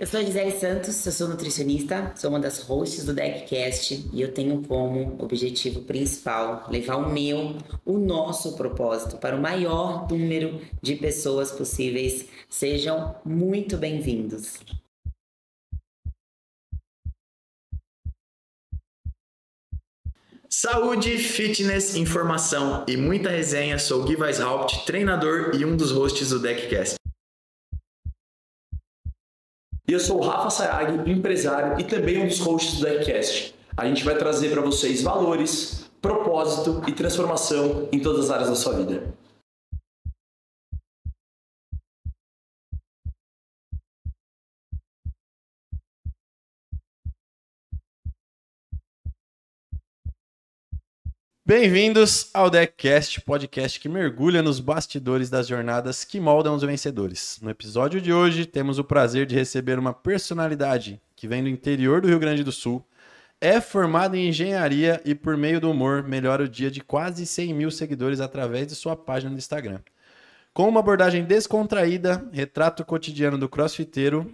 Eu sou a Gisele Santos, eu sou nutricionista, sou uma das hosts do DeckCast e eu tenho como objetivo principal levar o nosso propósito para o maior número de pessoas possíveis. Sejam muito bem-vindos. Saúde, fitness, informação e muita resenha. Sou o Guilherme Weisshaupt, treinador e um dos hosts do DeckCast. E eu sou o Rafael Assayag, empresário e também um dos hosts do DeckCast. A gente vai trazer para vocês valores, propósito e transformação em todas as áreas da sua vida. Bem-vindos ao DeckCast, podcast que mergulha nos bastidores das jornadas que moldam os vencedores. No episódio de hoje, temos o prazer de receber uma personalidade que vem do interior do Rio Grande do Sul, é formada em engenharia e, por meio do humor, melhora o dia de quase 100 mil seguidores através de sua página no Instagram. Com uma abordagem descontraída, retrata o cotidiano do crossfiteiro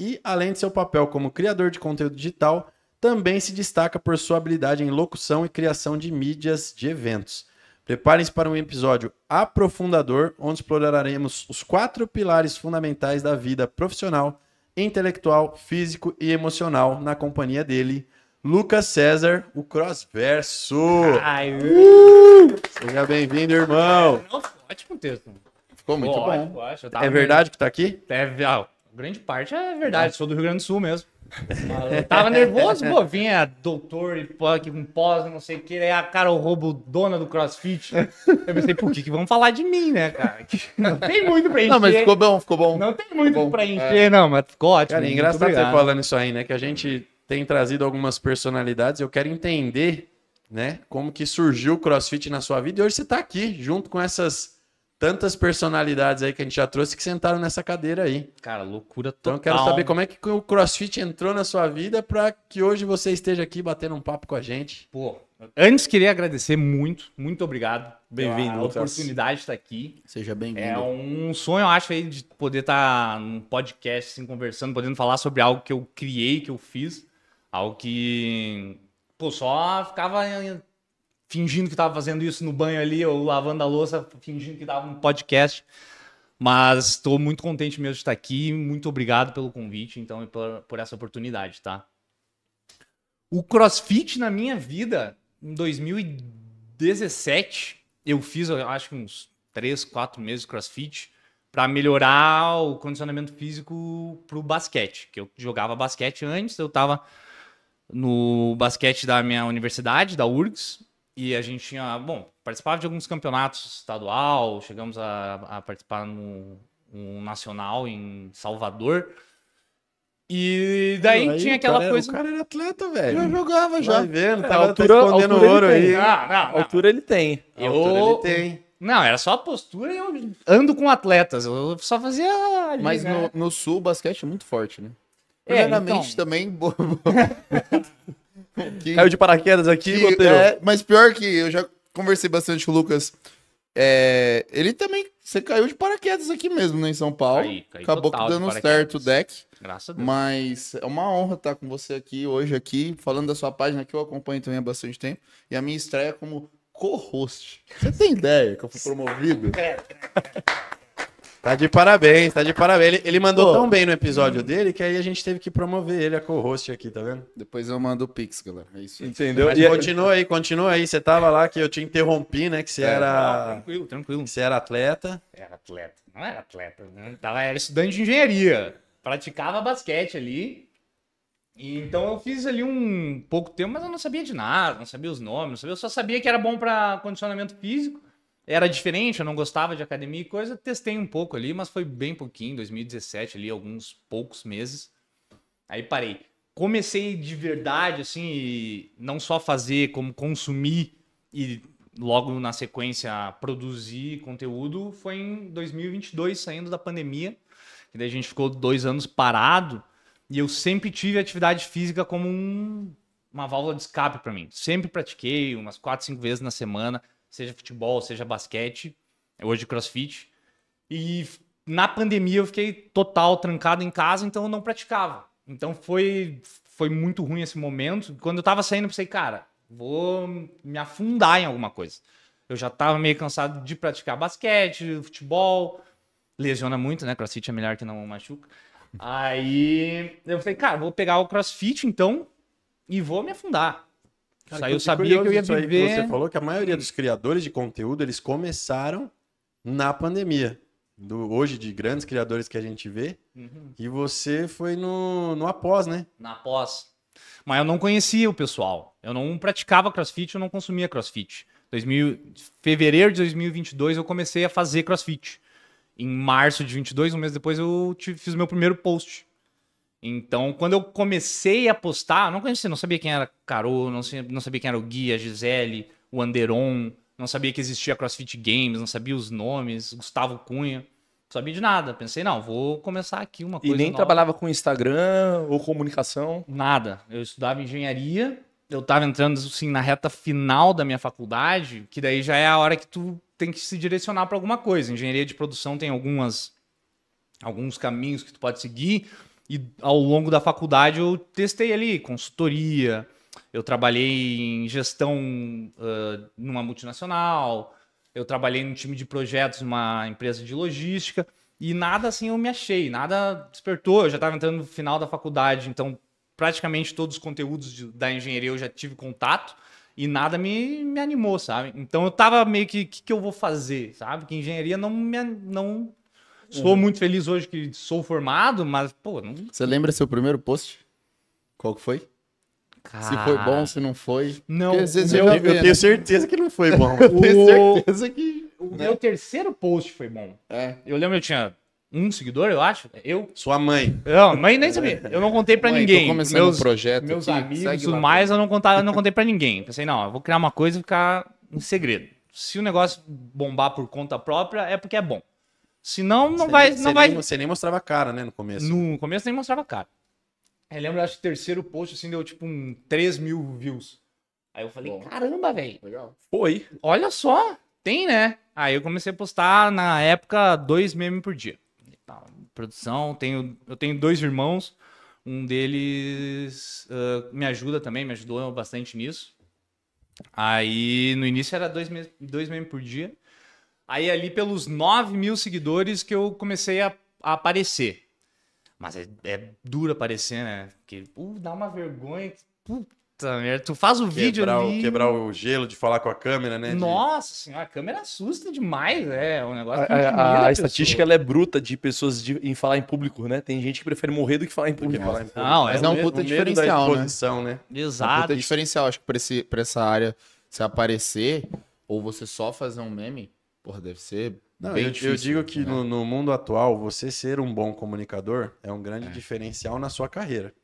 e, além de seu papel como criador de conteúdo digital, também se destaca por sua habilidade em locução e criação de mídias de eventos. Preparem-se para um episódio aprofundador, onde exploraremos os 4 pilares fundamentais da vida profissional, intelectual, físico e emocional na companhia dele, Lucas César, o Crossverso. Seja bem-vindo, irmão. Ótimo texto. Ficou muito bom. É verdade que tá aqui? Grande parte é verdade, sou do Rio Grande do Sul mesmo. Eu tava nervoso, pô, vinha doutor e um pós, não sei o que, é a Carô Hobo, dona do CrossFit. Eu pensei, por que vão falar de mim, né, cara? Não tem muito pra encher. Não, mas ficou bom, ficou bom. Não tem muito pra encher, não, mas ficou ótimo. Cara, é engraçado você falando isso aí, né, que a gente tem trazido algumas personalidades, eu quero entender, né, como que surgiu o CrossFit na sua vida e hoje você tá aqui, junto com essas... tantas personalidades aí que a gente já trouxe que sentaram nessa cadeira aí. Cara, loucura total. Então eu quero saber como é que o CrossFit entrou na sua vida para que hoje você esteja aqui batendo um papo com a gente. Pô, antes queria agradecer muito obrigado. Bem-vindo, a oportunidade de estar aqui. Seja bem-vindo. É um sonho, eu acho, aí de poder estar num podcast, assim, conversando, podendo falar sobre algo que eu criei, que eu fiz. Algo que, pô, só ficava... fingindo que tava fazendo isso no banho ali, ou lavando a louça, fingindo que dava um podcast. Mas estou muito contente mesmo de estar aqui. Muito obrigado pelo convite, então, e por essa oportunidade, tá? O CrossFit na minha vida, em 2017, eu fiz, eu acho que uns 3-4 meses de CrossFit para melhorar o condicionamento físico pro basquete, que eu jogava basquete antes, eu tava no basquete da minha universidade, da URGS, e a gente tinha, bom, participava de alguns campeonatos estadual, chegamos a participar no nacional em Salvador. E daí aí, tinha aquela coisa... O cara era atleta, velho. Eu jogava já. Vai vendo, tava escondendo ouro aí. Não. Altura ele tem. Não, era só a postura e eu ando com atletas. Eu só fazia... ali, mas né? no Sul o basquete é muito forte, né? Primeiramente então... também... Caiu de paraquedas aqui, Botelho. É, mas pior que eu já conversei bastante com o Lucas. É, ele também... Você caiu de paraquedas aqui mesmo, né? Em São Paulo. Caí acabou dando certo o deck. Graças a Deus. Mas é uma honra estar com você aqui hoje, aqui, falando da sua página, que eu acompanho também há bastante tempo. E a minha estreia como co-host. Você tem ideia que eu fui promovido? Tá de parabéns. Ele mandou tão bem no episódio dele que aí a gente teve que promover ele a co-host aqui, tá vendo? Depois eu mando o Pix, galera. É isso aí. Entendeu? Mas continua aí. Você tava lá que eu te interrompi, né? Que você era... Não, tranquilo. Que você era atleta. Não era atleta. Né? Era estudante de engenharia. Praticava basquete ali. E então eu fiz ali um pouco tempo, mas eu não sabia de nada. Não sabia os nomes. Eu só sabia que era bom pra condicionamento físico. Era diferente, eu não gostava de academia e coisa, testei um pouco ali, mas foi bem pouquinho, 2017 ali, alguns poucos meses. Aí parei. Comecei de verdade, assim, e não só fazer, como consumir e logo na sequência produzir conteúdo, foi em 2022, saindo da pandemia. E daí a gente ficou 2 anos parado e eu sempre tive atividade física como uma válvula de escape para mim. Sempre pratiquei umas 4-5 vezes na semana. Seja futebol, seja basquete, hoje CrossFit. E na pandemia eu fiquei total trancado em casa, então eu não praticava. Então foi muito ruim esse momento. Quando eu tava saindo, eu pensei, cara, vou me afundar em alguma coisa. Eu já tava meio cansado de praticar basquete, futebol. Lesiona muito, né? CrossFit é melhor que não machuca. Aí eu falei, cara, vou pegar o CrossFit então e vou me afundar. Cara, isso aí eu sabia que eu ia viver... Que você falou que a maioria dos criadores de conteúdo, eles começaram na pandemia. Hoje, de grandes criadores que a gente vê. Uhum. E você foi no após, né? Na pós. Mas eu não conhecia o pessoal. Eu não praticava CrossFit, eu não consumia CrossFit. Fevereiro de 2022 eu comecei a fazer CrossFit. Em março de 22, um mês depois, eu fiz o meu primeiro post. Então, quando eu comecei a postar, não conhecia, não sabia quem era Carô, não sabia quem era o Gui, a Gisele, o Anderson, não sabia que existia CrossFit Games, não sabia os nomes, Gustavo Cunha, não sabia de nada. Pensei, não, vou começar aqui uma coisa nova. E nem trabalhava com Instagram ou comunicação? Nada. Eu estudava engenharia, eu estava entrando assim, na reta final da minha faculdade, que daí já é a hora que tu tem que se direcionar para alguma coisa. Engenharia de produção tem alguns caminhos que tu pode seguir. E ao longo da faculdade eu testei ali consultoria, eu trabalhei em gestão numa multinacional, eu trabalhei num time de projetos numa empresa de logística e nada assim eu me achei, nada despertou. Eu já estava entrando no final da faculdade, então praticamente todos os conteúdos da engenharia eu já tive contato e nada me animou, sabe? Então eu tava meio que, o que eu vou fazer, sabe? Que engenharia não sou muito feliz hoje que sou formado, mas, pô... Não... Você lembra seu primeiro post? Qual que foi? Cara... Se foi bom, se não foi... Não, porque, às vezes, eu tenho certeza que não foi bom. Eu tenho certeza que... O meu terceiro post foi bom. É. Eu lembro, eu tinha um seguidor, eu acho. Eu... Sua mãe. Não, mãe nem sabia. Eu não contei pra ninguém. Tô começando um projeto. Meus amigos e tudo mais, eu não contei pra ninguém. Pensei, não, eu vou criar uma coisa e ficar em segredo. Se o negócio bombar por conta própria, é porque é bom. Senão, não vai... Você nem mostrava a cara, né, no começo. No começo, nem mostrava a cara. Eu lembro, acho que o terceiro post, assim, deu, tipo, 3 mil views. Aí eu falei, caramba, velho. Foi. Olha só, tem, né? Aí eu comecei a postar, na época, 2 memes por dia. Produção, eu tenho 2 irmãos. Um deles me ajuda também, me ajudou bastante nisso. Aí, no início, era 2 memes por dia. Aí ali pelos 9 mil seguidores que eu comecei a aparecer. Mas é duro aparecer, né? Porque dá uma vergonha. Puta merda, tu faz o vídeo ali... Quebrar o gelo de falar com a câmera, né? Nossa senhora, a câmera assusta demais, é um negócio... A estatística ela é bruta de pessoas em falar em público, né? Tem gente que prefere morrer do que falar em público. Não, mas é um puta diferencial, né? Exato. É um puta diferencial, acho que pra essa área se aparecer ou você só fazer um meme... Porra, deve ser bem difícil. Eu digo que no mundo atual, você ser um bom comunicador é um grande diferencial na sua carreira.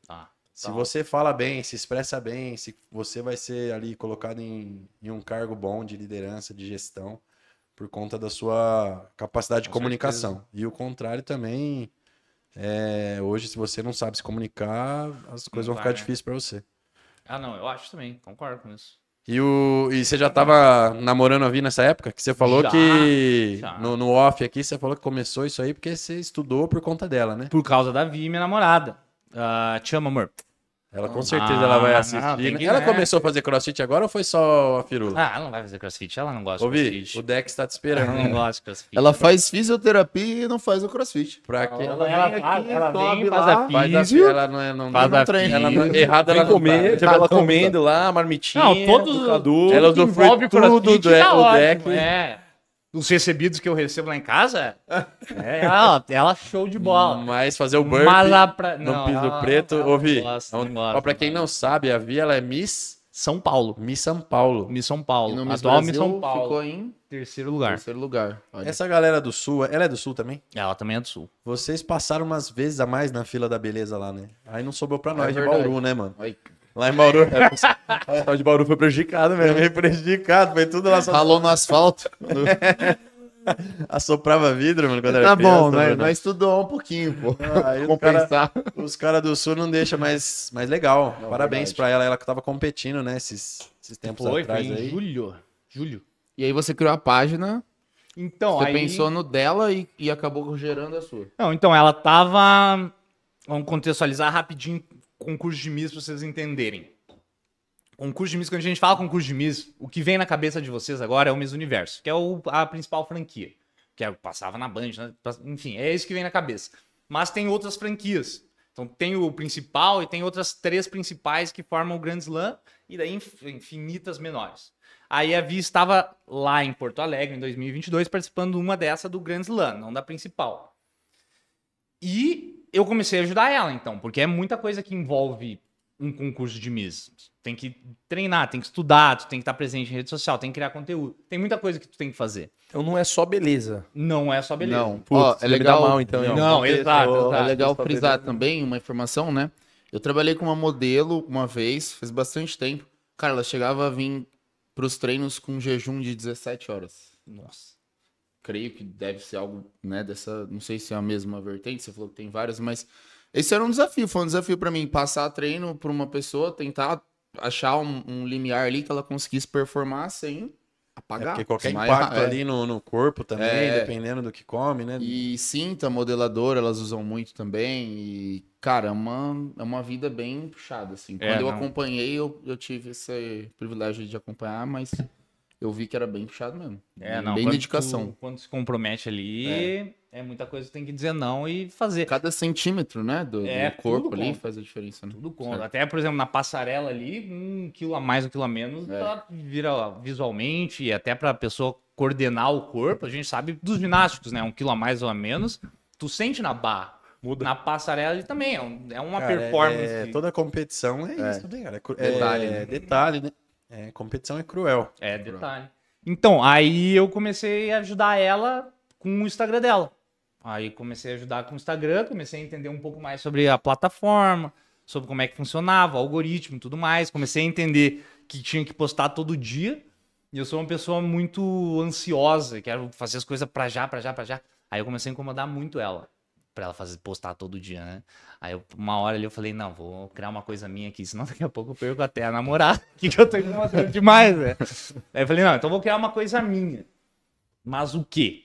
Se você fala bem, se expressa bem, se você vai ser ali colocado em um cargo bom de liderança, de gestão, por conta da sua capacidade de comunicação. Certeza. E o contrário também, hoje se você não sabe se comunicar, as coisas vão ficar difíceis para você. Ah, não, eu acho também, concordo com isso. E você já tava namorando a Vi nessa época? Que você falou já. No off aqui, você falou que começou isso aí porque você estudou por conta dela, né? Por causa da Vi, minha namorada. Te amo, amor. Ela com certeza ela vai assistir. Ela começou a fazer crossfit agora ou foi só a firula? Ah, ela não vai fazer crossfit, ela não gosta de crossfit. O Dex tá te esperando. Ela não gosta de crossfit. Ela faz fisioterapia e não faz o crossfit. Pra que ela comendo lá, a marmitinha, não, todos, ela sofreu tudo, o Dex. Os recebidos que eu recebo lá em casa, ela show de bola. Mas fazer o burpee no piso preto, ouvi. Ó, pra quem não sabe, a Vi, ela é Miss São Paulo. Miss São Paulo. Miss São Paulo. A Miss São Paulo ficou em terceiro lugar. Olha. Essa galera do Sul, ela é do Sul também? Ela também é do Sul. Vocês passaram umas vezes a mais na fila da beleza lá, né? Aí não sobrou pra nós de Bauru, né, mano? Ai, lá em Bauru, o pessoal de Bauru foi prejudicado mesmo, foi tudo lá. Ralou no asfalto. Assoprava vidro, mano, quando era criança. Tá bom, nós estudou um pouquinho, pô. Aí os caras do Sul não deixam mais legal. Não, parabéns pra ela que tava competindo, né, esses tempos atrás aí. Em julho. E aí você criou a página... Então, você aí... pensou no dela e acabou gerando a sua. Não, então, ela tava... Vamos contextualizar rapidinho concurso de Miss pra vocês entenderem. Concurso de Miss, quando a gente fala concurso de Miss, o que vem na cabeça de vocês agora é o Miss Universo, que é a principal franquia. Que eu passava na Band, né? Enfim, é isso que vem na cabeça. Mas tem outras franquias. Então tem o principal e tem outras três principais que formam o Grand Slam e daí infinitas menores. Aí a Vi estava lá em Porto Alegre, em 2022, participando de uma dessa do Grand Slam, não da principal. E eu comecei a ajudar ela, então, porque é muita coisa que envolve um concurso de Miss. Tem que treinar, tem que estudar, tu tem que estar presente em rede social, tem que criar conteúdo. Tem muita coisa que tu tem que fazer. Então não é só beleza. Não é só beleza. Não, putz, é legal mal, então. Não, exato. É legal frisar também uma informação, né? Eu trabalhei com uma modelo uma vez, fez bastante tempo. Cara, ela chegava a vir pros treinos com jejum de 17 horas. Nossa. Creio que deve ser algo, né, dessa... Não sei se é a mesma vertente, você falou que tem várias, mas... Esse era um desafio, foi um desafio pra mim. Passar treino pra uma pessoa, tentar achar um limiar ali que ela conseguisse performar sem apagar. É porque qualquer impacto ali no corpo também, dependendo do que come, né? E cinta modeladora, elas usam muito também. E, cara, é uma vida bem puxada, assim. Quando eu acompanhei, eu tive esse privilégio de acompanhar, mas eu vi que era bem puxado mesmo. Bem dedicação. Quando se compromete ali... É muita coisa que tem que dizer não e fazer. Cada centímetro, né, do corpo ali faz a diferença, né? Tudo conta. Certo. Até, por exemplo, na passarela ali, 1 quilo a mais, 1 quilo a menos, ela vira visualmente, e até pra pessoa coordenar o corpo, a gente sabe dos ginásticos, né? 1 quilo a mais ou a menos, tu sente na barra. Muda. Na passarela ele também, é uma performance. Toda competição é isso, né, cara? Detalhe, né? Detalhe, né? Competição é cruel. É detalhe. Então, aí eu comecei a ajudar ela com o Instagram dela. Aí comecei a ajudar com o Instagram, comecei a entender um pouco mais sobre a plataforma, sobre como é que funcionava, o algoritmo e tudo mais. Comecei a entender que tinha que postar todo dia. E eu sou uma pessoa muito ansiosa, quero fazer as coisas pra já. Aí eu comecei a incomodar muito ela, pra ela postar todo dia, né? Aí uma hora ali eu falei, não, vou criar uma coisa minha aqui, senão daqui a pouco eu perco até a namorada, que eu tô incomodando demais, né? Aí eu falei, não, então vou criar uma coisa minha. Mas o quê?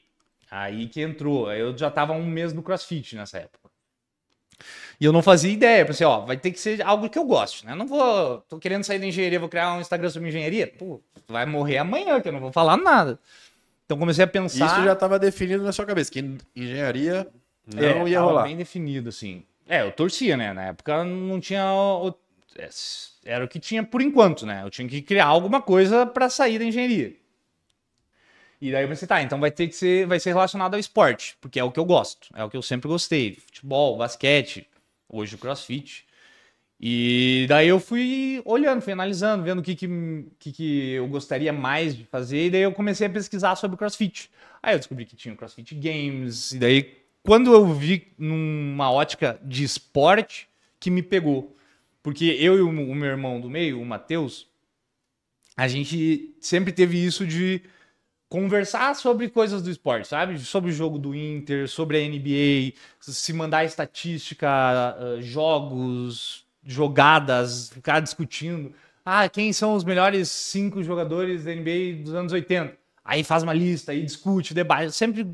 Aí que entrou, eu já tava 1 mês no CrossFit nessa época. E eu não fazia ideia, pensei, vai ter que ser algo que eu goste, né? Não vou, tô querendo sair da engenharia, vou criar um Instagram sobre engenharia? Pô, vai morrer amanhã que eu não vou falar nada. Então comecei a pensar... Isso já tava definido na sua cabeça, que engenharia não ia rolar. Bem definido, assim. Eu torcia, né? Na época não tinha... Era o que tinha por enquanto, né? Eu tinha que criar alguma coisa pra sair da engenharia. E daí eu pensei, tá, então vai ser relacionado ao esporte, porque é o que eu gosto, é o que eu sempre gostei, futebol, basquete, hoje o CrossFit. E daí eu fui olhando, fui analisando, vendo o que eu gostaria mais de fazer, e daí eu comecei a pesquisar sobre o CrossFit. Aí eu descobri que tinha o CrossFit Games, e daí quando eu vi numa ótica de esporte que me pegou, porque eu e o meu irmão do meio, o Matheus, a gente sempre teve isso de... conversar sobre coisas do esporte, sabe? Sobre o jogo do Inter, sobre a NBA, se mandar estatística, jogos, jogadas, ficar discutindo. Ah, quem são os melhores 5 jogadores da NBA dos anos 80? Aí faz uma lista, aí discute, debate. Sempre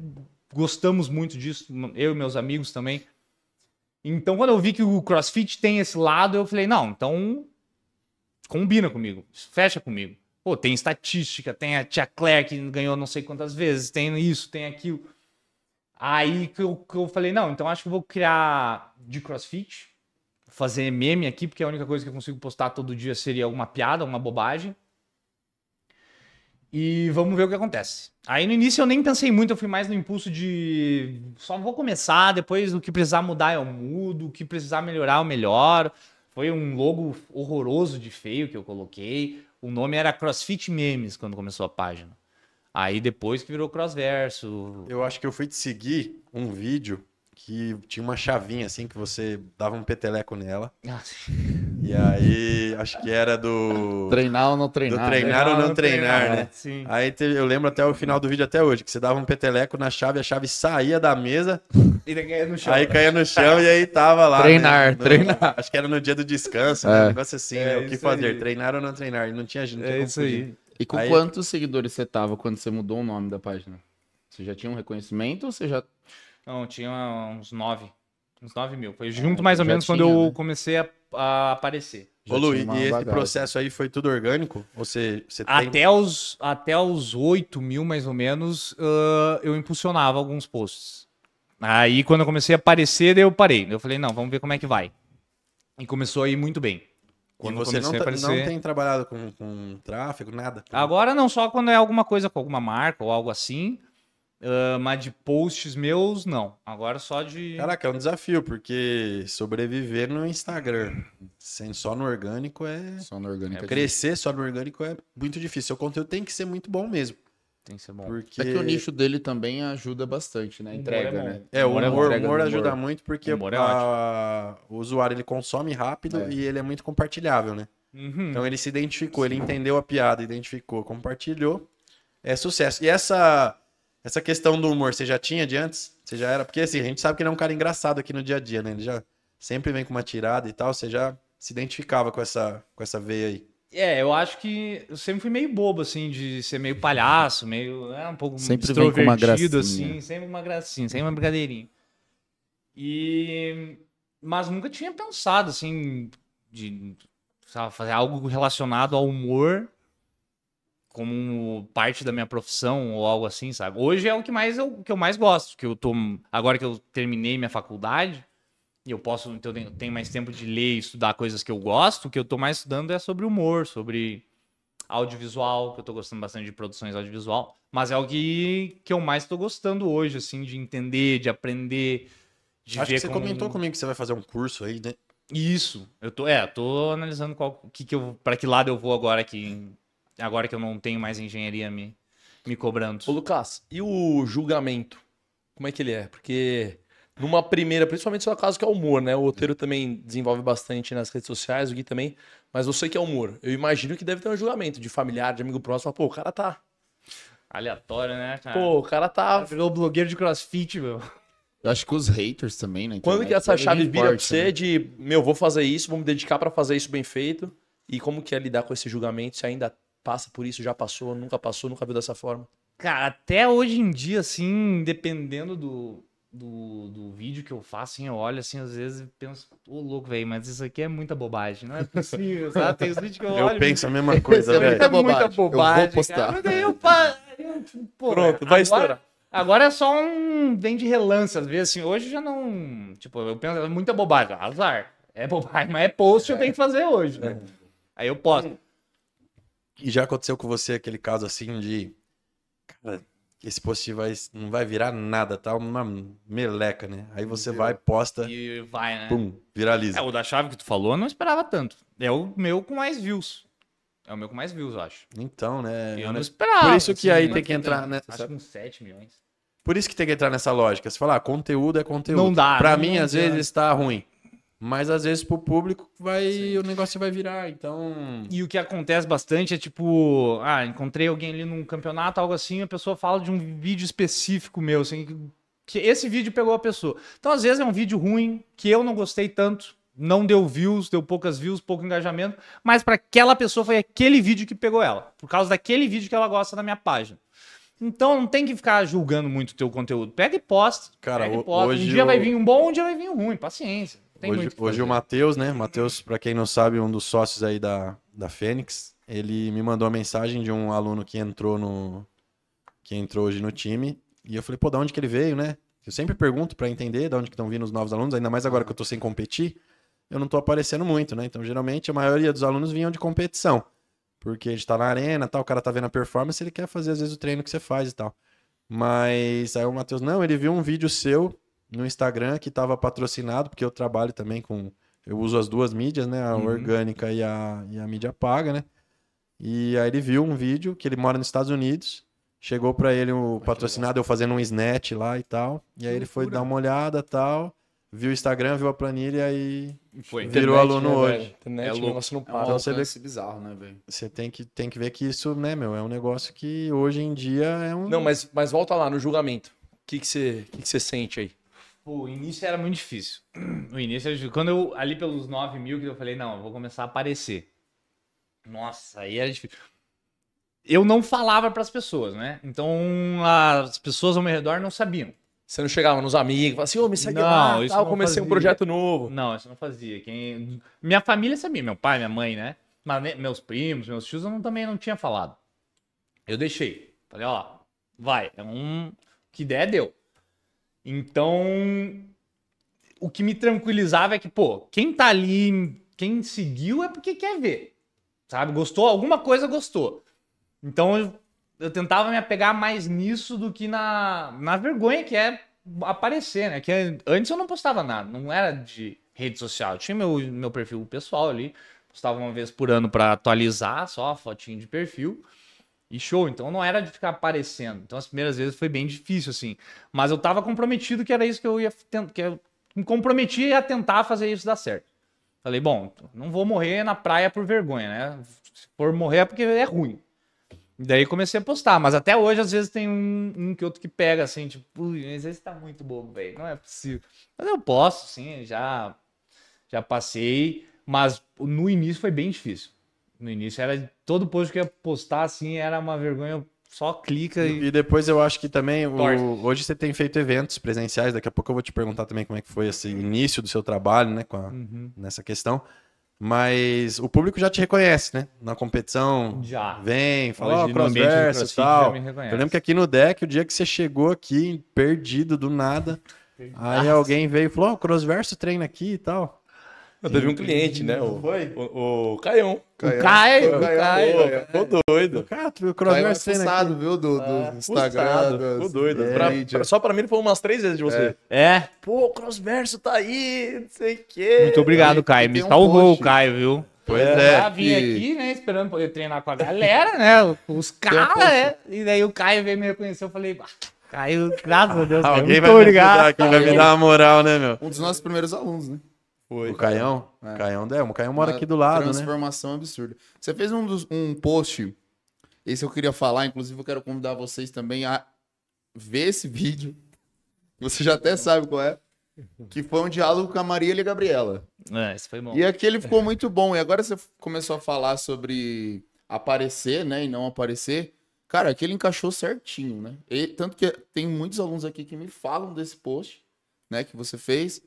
gostamos muito disso, eu e meus amigos também. Então, quando eu vi que o CrossFit tem esse lado, eu falei, não, então combina comigo, fecha comigo. Pô, tem estatística, tem a tia Claire que ganhou não sei quantas vezes, tem isso, tem aquilo. Aí que eu falei, não, então acho que eu vou criar de CrossFit, fazer meme aqui, porque a única coisa que eu consigo postar todo dia seria alguma piada, uma bobagem. E vamos ver o que acontece. Aí no início eu nem pensei muito, eu fui mais no impulso de só vou começar, depois o que precisar mudar eu mudo, o que precisar melhorar eu melhoro. Foi um logo horroroso de feio que eu coloquei. O nome era CrossFit Memes quando começou a página. Aí depois que virou Crossverso. Eu acho que eu fui te seguir um vídeo que tinha uma chavinha assim que você dava um peteleco nela. E aí acho que era do... Treinar ou não treinar. Do treinar ou não treinar, né? Sim. Aí eu lembro até o final do vídeo até hoje que você dava um peteleco na chave, a chave saía da mesa... E caía no chão. Aí caía no chão e aí tava lá. Treinar, né? Treinar. Acho que era no dia do descanso, né? Um negócio assim, né? O que fazer? Aí. Treinar ou não treinar? Não tinha como fugir. E com quantos seguidores você tava quando você mudou o nome da página? Você já tinha um reconhecimento ou você já... Não, tinha uns 9 mil. Foi junto mais ou menos tinha, quando eu comecei a aparecer. Ô Lu, e esse processo aí foi tudo orgânico? Você tem... até os 8 mil mais ou menos, eu impulsionava alguns posts. Aí quando eu comecei a aparecer, eu parei. Eu falei, não, vamos ver como é que vai. E começou a ir muito bem. Quando e você não, aparecer... não tem trabalhado com tráfego, nada? Agora não, só quando é alguma coisa com alguma marca ou algo assim. Mas de posts meus, não. Agora só de... Caraca, é um desafio, porque sobreviver no Instagram só no orgânico é... Só no orgânico. Crescer só no orgânico é muito difícil. Seu conteúdo tem que ser muito bom mesmo. Tem que ser bom. Porque... É que o nicho dele também ajuda bastante, né? Entrega, né? É, o humor ajuda muito, porque o usuário ele consome rápido e ele é muito compartilhável, né? Uhum. Então ele se identificou, ele entendeu a piada, identificou, compartilhou. É sucesso. E essa questão do humor, você já tinha de antes? Você já era? Porque assim, a gente sabe que ele é um cara engraçado aqui no dia a dia, né? Ele já sempre vem com uma tirada e tal. Você já se identificava com essa veia aí? É, eu acho que eu sempre fui meio bobo, assim, de ser meio palhaço, meio um pouco sempre extrovertido, vem com uma gracinha, assim. Sempre uma gracinha, sempre uma brincadeirinha. Mas nunca tinha pensado, assim, de sabe, fazer algo relacionado ao humor como parte da minha profissão ou algo assim, sabe? Hoje é o que eu mais gosto, que eu tô agora que eu terminei minha faculdade e eu posso, então eu tenho mais tempo de ler e estudar coisas que eu gosto. O que eu tô mais estudando é sobre humor, sobre audiovisual, que eu tô gostando bastante de produções audiovisual, mas é o que eu mais tô gostando hoje, assim, de entender, de aprender, de ver. Acho que você comentou comigo que você vai fazer um curso aí, né? Isso. Eu tô analisando para que lado eu vou agora aqui. Agora que eu não tenho mais engenharia me cobrando. Ô Lucas, e o julgamento? Como é que ele é? Porque numa primeira, principalmente no caso que é humor, né? O Otero também desenvolve bastante nas redes sociais, o Gui também. Mas eu sei que é humor. Eu imagino que deve ter um julgamento de familiar, de amigo próximo. Pô, o cara tá... Aleatório, né, cara? Pô, o cara tá... Virou blogueiro de CrossFit, meu. Eu acho que os haters também, né? Quando que essa chave vira pra você de... Meu, vou fazer isso, vou me dedicar pra fazer isso bem feito. E como que é lidar com esse julgamento se ainda... Passa por isso, já passou, nunca viu dessa forma? Cara, até hoje em dia, assim, dependendo do vídeo que eu faço, assim, eu olho, assim, às vezes e penso, ô, louco, velho, mas isso aqui é muita bobagem, não é possível, sabe? Tem os vídeos que eu olho... Eu penso a mesma coisa, velho. É muita bobagem, eu vou postar. Cara, daí eu paro, pô, pronto, vai estourar. Agora é só vem de relance, às vezes, assim, hoje já não... Tipo, eu penso, é muita bobagem, azar, é bobagem, mas é post que eu tenho que fazer hoje, né? Aí eu posto. E já aconteceu com você aquele caso assim de... Cara, esse post não vai virar nada, tá? Uma meleca, né? Aí você vai, posta... E vai, né? Pum, viraliza. É, o da chave que tu falou, eu não esperava tanto. É o meu com mais views. É o meu com mais views, eu acho. Então, né? Eu não esperava. Por isso que assim, aí tem que entrar... Né? Acho que uns 7 milhões. Por isso que tem que entrar nessa lógica. Você fala, conteúdo é conteúdo. Não dá. Pra mim, às vezes, tá ruim. Mas às vezes pro público o negócio vai virar, então... E o que acontece bastante é tipo... Ah, encontrei alguém ali num campeonato, algo assim, a pessoa fala de um vídeo específico meu, assim, que esse vídeo pegou a pessoa. Então às vezes é um vídeo ruim, que eu não gostei tanto, não deu views, deu poucas views, pouco engajamento, mas para aquela pessoa foi aquele vídeo que pegou ela, por causa daquele vídeo que ela gosta da minha página. Então não tem que ficar julgando muito o teu conteúdo. Pega e posta. Cara, pega e posta. Hoje um dia vai vir um bom, um dia vai vir um ruim, paciência. Hoje o Matheus, né? Matheus, pra quem não sabe, um dos sócios aí da Fênix, ele me mandou uma mensagem de um aluno que entrou hoje no time. E eu falei, pô, da onde que ele veio, né? Eu sempre pergunto pra entender da onde que estão vindo os novos alunos, ainda mais agora que eu tô sem competir, eu não tô aparecendo muito, né? Então, geralmente, a maioria dos alunos vinham de competição. Porque a gente tá na arena, tal, o cara tá vendo a performance, ele quer fazer, às vezes, o treino que você faz e tal. Mas aí o Matheus, não, ele viu um vídeo seu no Instagram, que estava patrocinado, porque eu trabalho também com... Eu uso as duas mídias, né? A orgânica e a mídia paga, né? E aí ele viu um vídeo que ele mora nos Estados Unidos, chegou para ele o patrocinado, eu fazendo um snatch lá e tal, e aí ele foi dar uma olhada e tal, viu o Instagram, viu a planilha e foi. Virou aluno, né, hoje. Internet, é louco. Não para. Então você vê que... bizarro, né, velho? Você tem que ver que isso, né, meu, é um negócio que hoje em dia é um... Não, mas volta lá no julgamento. O que você sente aí? Pô, o início era muito difícil. O início, quando eu, ali pelos 9 mil, que eu falei, não, eu vou começar a aparecer. Nossa, aí era difícil. eu não falava para as pessoas, né? Então as pessoas ao meu redor não sabiam. Você não chegava nos amigos, falava assim, ô, me segue lá, eu comecei um projeto novo. Não, isso não fazia. Quem... Minha família sabia, meu pai, minha mãe, né? Mas meus primos, meus tios, eu não, também não tinha falado. Eu deixei. Falei, ó, vai, é um... que der, deu. Então, o que me tranquilizava é que, pô, quem tá ali, quem seguiu é porque quer ver, sabe? Gostou, alguma coisa gostou. Então, eu tentava me apegar mais nisso do que na vergonha que é aparecer, né? Que antes eu não postava nada, não era de rede social. Eu tinha meu perfil pessoal ali, postava uma vez por ano pra atualizar, só a fotinha de perfil. E show, então não era de ficar aparecendo. Então as primeiras vezes foi bem difícil, assim. Mas eu tava comprometido que era isso que eu ia... Que eu me comprometi a tentar fazer isso dar certo. Falei, bom, não vou morrer na praia por vergonha, né? Se for morrer é porque é ruim. E daí comecei a postar. Mas até hoje, às vezes, tem um que outro que pega, assim, tipo... Mas esse tá muito bobo, velho. Não é possível. Mas eu posto, sim. Já passei. Mas no início foi bem difícil. No início era todo post que eu ia postar, assim, era uma vergonha, só clica e... E depois eu acho que também, hoje você tem feito eventos presenciais, daqui a pouco eu vou te perguntar também como é que foi esse início do seu trabalho, né, nessa questão, mas o público já te reconhece, né, na competição, já vem, fala de Crossverso e tal, eu lembro que aqui no Deck, o dia que você chegou aqui, perdido, do nada, aí alguém veio e falou, ó, o Crossverso treina aqui e tal. Eu teve um cliente, né? O Caio. O Caio. Ficou doido. O Crossverso é postado, viu? Do Instagram. Ficou doido. Só pra mim ele foi umas 3 vezes de você. É. Pô, o Crossverso tá aí, não sei o quê. Muito obrigado, Caio. Me salvou o Caio, viu? Pois é. Já vim aqui, né? Esperando poder treinar com a galera, né? Os caras, né? E daí o Caio veio me reconhecer. Eu falei, Caio, graças a Deus. Alguém vai me ajudar aqui, vai me dar uma moral, né, meu? Um dos nossos primeiros alunos, né? Foi, o Caião? É. O Caião mora aqui do lado, transformação né? Absurda. Você fez um post, esse eu queria falar, inclusive eu quero convidar vocês também a ver esse vídeo, você já até sabe qual é, que foi um diálogo com a Marília e a Gabriela. É, isso foi bom. E aquele ficou muito bom, e agora você começou a falar sobre aparecer, né, e não aparecer. Cara, aquele encaixou certinho, né? E, tanto que tem muitos alunos aqui que me falam desse post, né, que você fez.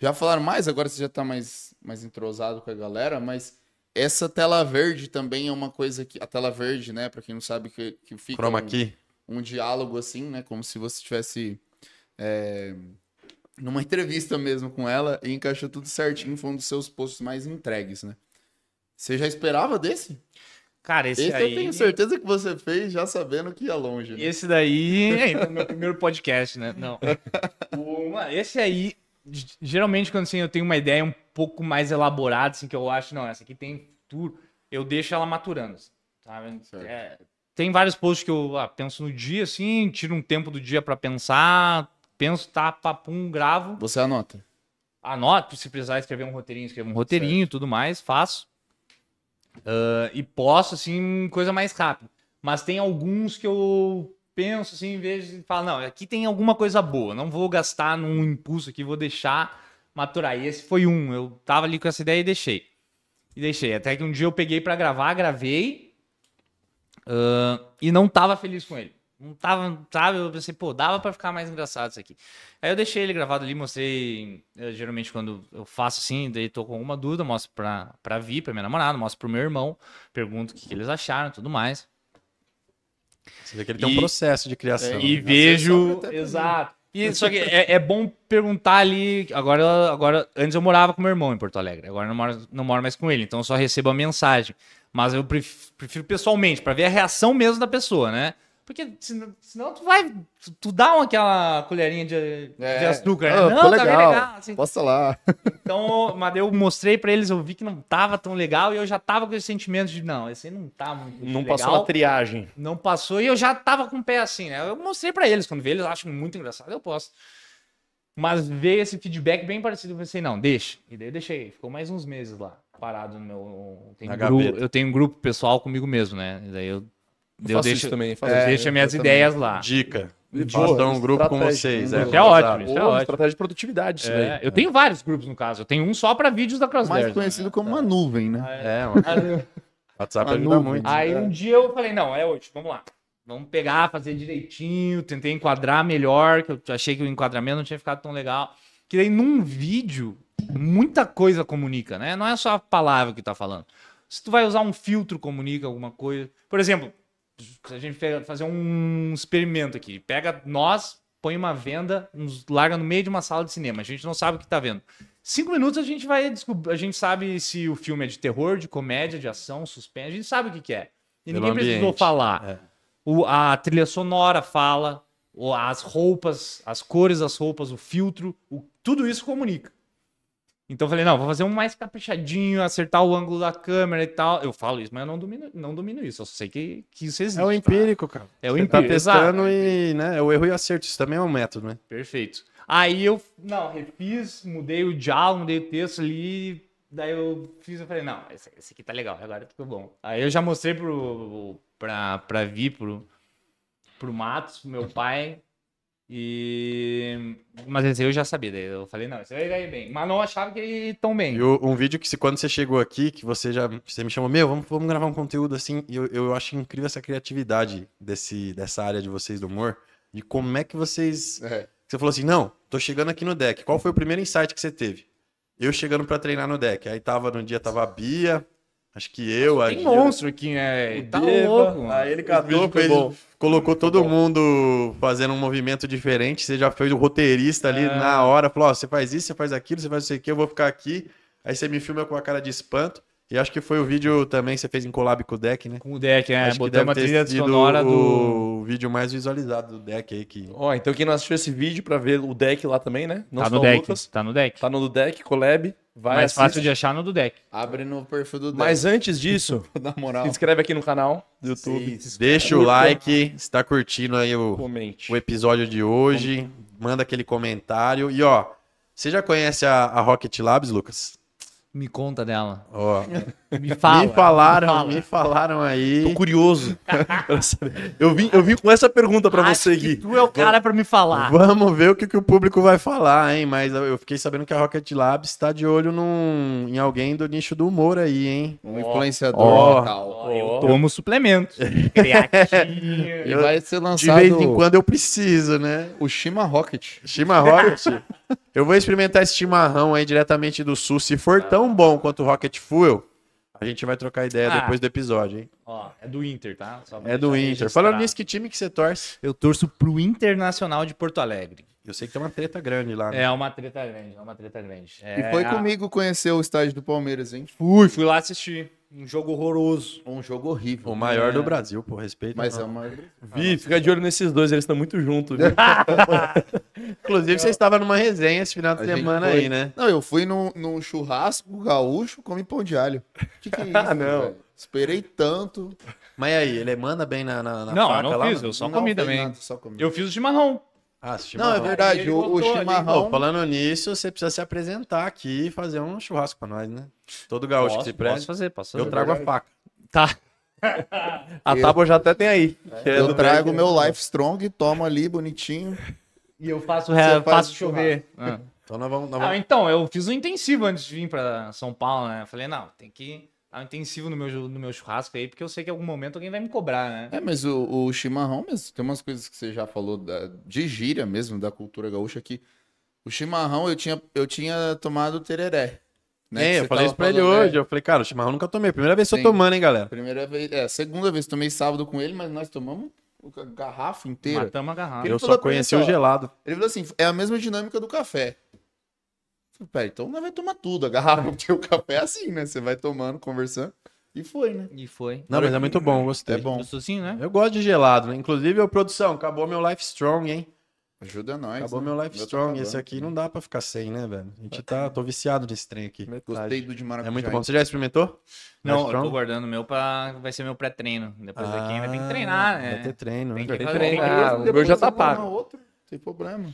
Já falaram mais, agora você já tá mais entrosado com a galera, mas essa tela verde também é uma coisa que... A tela verde, né? Pra quem não sabe, que fica um diálogo assim, né? Como se você estivesse numa entrevista mesmo com ela e encaixou tudo certinho, foi um dos seus posts mais entregues, né? Você já esperava desse? Cara, esse aí... eu tenho certeza que você fez já sabendo que ia longe. Né? Esse daí... É meu primeiro podcast, né? Não. Esse aí... Geralmente, quando assim, eu tenho uma ideia um pouco mais elaborada, assim, que eu acho, não, essa aqui tem futuro, eu deixo ela maturando, assim, sabe? É, tem vários posts que eu penso no dia, assim, tiro um tempo do dia pra pensar, penso, tá, papum, gravo. Você anota? Anoto, se precisar escrever um roteirinho, e tudo mais, faço. E posto, assim, coisa mais rápida. Mas tem alguns que eu... penso assim, vejo e falo, não, aqui tem alguma coisa boa, não vou gastar num impulso aqui, vou deixar maturar. E esse foi um, eu tava ali com essa ideia e deixei. Até que um dia eu peguei pra gravar, gravei e não tava feliz com ele. Não tava, sabe? Eu pensei, pô, dava pra ficar mais engraçado isso aqui. Aí eu deixei ele gravado ali, mostrei, geralmente quando eu faço assim, daí tô com alguma dúvida, mostro pra Vi, pra minha namorada, mostro pro meu irmão, pergunto o que eles acharam e tudo mais. Você vê que ele tem um processo de criação. E vejo... Exato. E, só que é bom perguntar ali... Agora, antes eu morava com meu irmão em Porto Alegre. Agora eu não moro mais com ele. Então eu só recebo a mensagem. Mas eu prefiro pessoalmente, pra ver a reação mesmo da pessoa, né? Porque senão tu dá aquela colherinha de açúcar, né? Não, tá bem legal. Assim. Posso lá. Então, mas eu mostrei pra eles, eu vi que não tava tão legal e eu já tava com esse sentimento de, não, esse aí não tá muito legal. Não passou a triagem. Não passou e eu já tava com o pé assim, né? Eu mostrei pra eles, quando vê eles acham muito engraçado, eu posto. Mas veio esse feedback bem parecido, eu pensei, não, deixa. E daí eu deixei, ficou mais uns meses lá, parado no meu... eu tenho um grupo pessoal comigo mesmo, né? E daí eu faço isso também. Deixa minhas ideias lá. Dica. Boa, um grupo com vocês. É ótimo. Isso é ótimo. Estratégia de produtividade. Isso daí. Eu tenho vários grupos, no caso. Eu tenho um só para vídeos da Crossverso. Mais conhecido como uma nuvem, né? É, uma... WhatsApp ajuda muito. Aí um dia eu falei, não, é hoje, vamos lá. Vamos pegar, fazer direitinho, tentei enquadrar melhor, que eu achei que o enquadramento não tinha ficado tão legal. Que daí num vídeo, muita coisa comunica, né? Não é só a palavra que tá falando. Se tu vai usar um filtro, comunica alguma coisa. Por exemplo, se a gente fazer um experimento aqui, pega nós, põe uma venda, nos larga no meio de uma sala de cinema, a gente não sabe o que tá vendo. 5 minutos a gente vai descobrir, a gente sabe se o filme é de terror, de comédia, de ação, suspense, a gente sabe o que é. E ninguém precisou falar. É. A trilha sonora fala, as roupas, as cores das roupas, o filtro, tudo isso comunica. Então eu falei, não, vou fazer um mais caprichadinho, acertar o ângulo da câmera e tal. Eu falo isso, mas eu não domino isso. Eu só sei que isso existe. É o empírico, cara. É o empírico, testando e, né, é o erro e acerto. Isso também é um método, né? Perfeito. Aí eu, refiz, mudei o diálogo, mudei o texto ali. Daí eu falei, não, esse aqui tá legal, agora ficou bom. Aí eu já mostrei pra Vi, pro Matos, meu pai... Mas esse eu já sabia, daí eu falei, não, esse aí vai bem. Mas não achava que ia tão bem. E um vídeo que quando você chegou aqui, que você me chamou, vamos gravar um conteúdo assim, e eu acho incrível essa criatividade dessa área de vocês do humor, de como é que vocês... É. Você falou assim, não, tô chegando aqui no Deck, qual foi o primeiro insight que você teve? Eu chegando pra treinar no Deck, aí no dia tava a Bia... Acho que eu, aí. Tem monstro aqui, né? Tá louco, mano. Aí ele catou, colocou todo mundo fazendo um movimento diferente. Você já fez o roteirista ali na hora. Falou, ó, você faz isso, você faz aquilo, você faz não sei o que, eu vou ficar aqui. Aí você me filma com a cara de espanto. E acho que foi o vídeo também que você fez em collab com o Deck, né? Com o Deck, né? Acho que deve uma trilha sonora o vídeo mais visualizado do Deck aí. Ó, então quem não assistiu esse vídeo pra ver o Deck lá também, né? Não tá no Deck, Lucas. Tá no Deck. Tá no do Deck, collab. Vai, mais fácil de achar no do Deck. Abre no perfil do Deck. Mas antes disso, na moral, se inscreve aqui no canal do YouTube. Sim, deixa o like, se tá curtindo aí o episódio de hoje. Manda aquele comentário. E ó, você já conhece a Rocket Labs, Lucas? Me conta dela. Ó. Me falaram aí. Tô curioso. eu vim com essa pergunta pra você, Gui. Tu é o cara pra me falar. Vamos ver o que o público vai falar, hein? Mas eu fiquei sabendo que a Rocket Labs tá de olho em alguém do nicho do humor aí, hein? Um influenciador tal. Eu tomo suplemento. Creatina. E vai ser lançado... De vez em quando eu preciso, né? O Chima Rocket. Chima Rocket? Eu vou experimentar esse chimarrão aí diretamente do Sul. Se for tão bom quanto o Rocket Fuel... A gente vai trocar ideia depois do episódio, hein? Ó, é do Inter, tá? É do Inter. Falando nisso, que time que você torce? Eu torço pro Internacional de Porto Alegre. Eu sei que tem uma treta grande lá, né? É uma treta grande. E foi comigo conhecer o estádio do Palmeiras, hein? Fui lá assistir. Um jogo horroroso. Um jogo horrível. O maior do Brasil, por respeito. Mas é o maior. Vi, fica de olho nesses dois, eles estão muito juntos, viu? Inclusive, você estava numa resenha esse final de semana aí, né? Não, eu fui num churrasco gaúcho, comi pão de alho. Que é isso? Ah, não. Véio? Esperei tanto. Mas aí, ele manda bem na não, faca, eu não fiz, lá? Eu só comi também. Nada, só comi. Eu fiz o chimarrão. Ah, chimarrão. Não, é verdade, o chimarrão... Falando nisso, você precisa se apresentar aqui e fazer um churrasco pra nós, né? Todo gaúcho que se presta. Posso fazer. Eu trago a faca. Tá. A tábua já até tem aí. Eu trago o meu Life Strong, tomo ali bonitinho. E eu faço chover. Então nós vamos... Então, eu fiz um intensivo antes de vir pra São Paulo, né? Eu falei, não, tem que... intensivo no meu churrasco aí, porque eu sei que em algum momento alguém vai me cobrar, né? É, mas o chimarrão mesmo, tem umas coisas que você já falou de gíria mesmo, da cultura gaúcha, que o chimarrão eu tinha tomado tereré. Né? É, eu falei isso pra ele hoje, eu falei, cara, o chimarrão nunca tomei, primeira vez tô tomando, hein, galera? Primeira vez, segunda vez tomei sábado com ele, mas nós tomamos a garrafa inteira. Matamos a garrafa. Eu só conheci o gelado. Ele falou assim, é a mesma dinâmica do café. Pera, então não vai tomar tudo, a garrafa, porque o café é assim, né? Você vai tomando, conversando. E foi, né? E foi. Não, mas é muito bom, gostei. É bom. Gostosinho, né? Eu gosto de gelado, né? Inclusive, produção, acabou meu Life Strong, hein? Ajuda nós. Acabou, né? Meu Life Strong. Esse aqui não dá pra ficar sem, né, velho? A gente tô viciado nesse trem aqui. Gostei do de maracujá. É muito bom. Você já experimentou? Não, eu tô guardando o meu pra... Vai ser meu pré-treino. Depois daqui vai ter que treinar, né? Vai ter treino. Tem que treinar. O meu já tá pago. Outro, tem problema.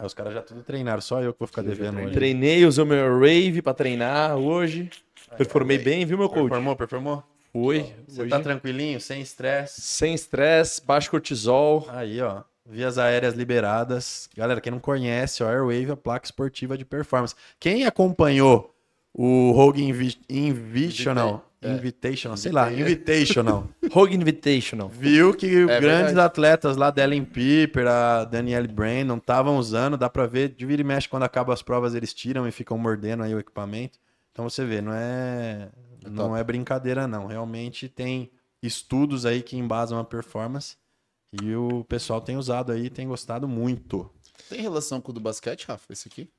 Aí os caras já tudo treinaram, só eu que vou ficar devendo hoje. Treinei, usei o meu Airwave pra treinar hoje. Performei bem, viu, meu coach? Performou? Foi. Você hoje... tá tranquilinho, sem estresse? Sem estresse, baixo cortisol. Aí, ó, vias aéreas liberadas. Galera, quem não conhece, ó, Airwave, a placa esportiva de performance. Quem acompanhou o Rogue Invitational Invitational, sei lá, Invitational. Rogue Invitational. Viu que grandes atletas lá, Dellin Pepper, a Danielle Brain, não estavam usando, dá pra ver, de vira e mexe, quando acabam as provas eles tiram e ficam mordendo aí o equipamento. Então você vê, não é brincadeira não, realmente tem estudos aí que embasam a performance e o pessoal tem usado aí, tem gostado muito. Tem relação com o do basquete, Rafa, esse aqui?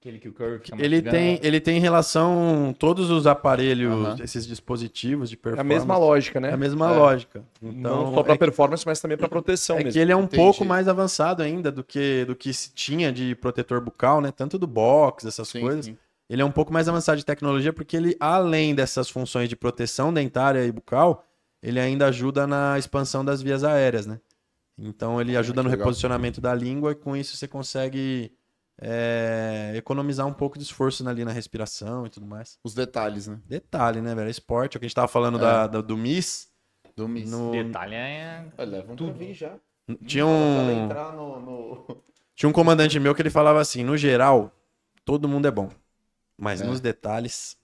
Aquele que o Curry fica ele tem relação, todos os aparelhos, esses dispositivos de performance. É a mesma lógica, né? É a mesma lógica. Então, não só para performance, mas também para proteção mesmo. É que ele é um pouco mais avançado ainda do que se tinha de protetor bucal, né? Tanto do box, essas coisas. Sim. Ele é um pouco mais avançado de tecnologia porque ele, além dessas funções de proteção dentária e bucal, ele ainda ajuda na expansão das vias aéreas, né? Então, ele ajuda no reposicionamento da língua e com isso você consegue... economizar um pouco de esforço ali na respiração e tudo mais. Os detalhes, né? Detalhe, né, velho? Esporte, é o que a gente tava falando do Miss. Do Miss. No... Detalhe é... Leva um tudo já. Tinha um comandante meu que ele falava assim, no geral, todo mundo é bom. Mas nos detalhes...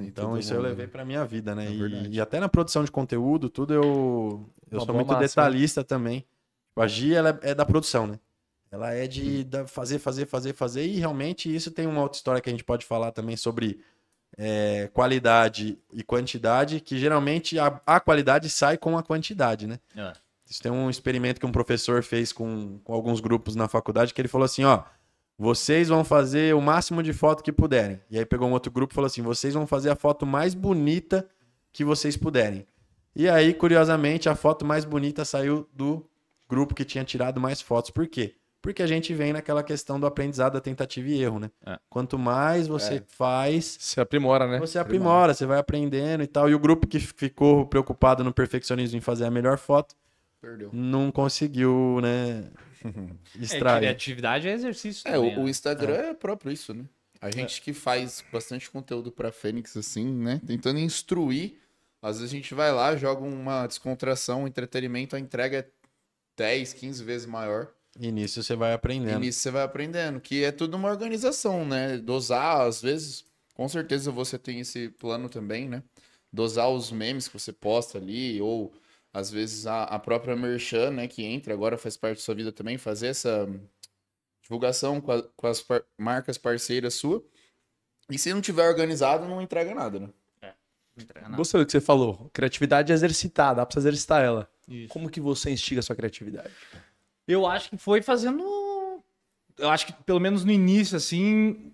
Então, isso eu levei pra minha vida, né? É e até na produção de conteúdo, tudo eu sou muito detalhista também. A Gi, ela é da produção, né? Ela é de fazer, e realmente isso tem uma outra história que a gente pode falar também sobre qualidade e quantidade, que geralmente a qualidade sai com a quantidade, né? É. Isso tem um experimento que um professor fez com alguns grupos na faculdade, que ele falou assim, ó, vocês vão fazer o máximo de foto que puderem. E aí pegou um outro grupo e falou assim, vocês vão fazer a foto mais bonita que vocês puderem. E aí, curiosamente, a foto mais bonita saiu do grupo que tinha tirado mais fotos. Por quê? Porque a gente vem naquela questão do aprendizado da tentativa e erro, né? É. Quanto mais você faz... Você aprimora, né? Você aprimora, você vai aprendendo e tal. E o grupo que ficou preocupado no perfeccionismo em fazer a melhor foto... Perdeu. Não conseguiu, né? Extrair. Criatividade é exercício também. O Instagram é próprio isso, né? A gente que faz bastante conteúdo pra Fênix, assim, né? Tentando instruir. Às vezes a gente vai lá, joga uma descontração, um entretenimento, a entrega é 10, 15 vezes maior. Início você vai aprendendo. Que é tudo uma organização, né? Dosar, às vezes, com certeza você tem esse plano também, né? Dosar os memes que você posta ali, ou às vezes a própria merchan, né? Que entra, agora faz parte da sua vida também, fazer essa divulgação com as marcas parceiras sua. E se não tiver organizado, não entrega nada, né? Gostei do que você falou. Criatividade é exercitar, dá pra você exercitar ela. Isso. Como que você instiga a sua criatividade? Eu acho que foi fazendo... Eu acho que, pelo menos no início, assim...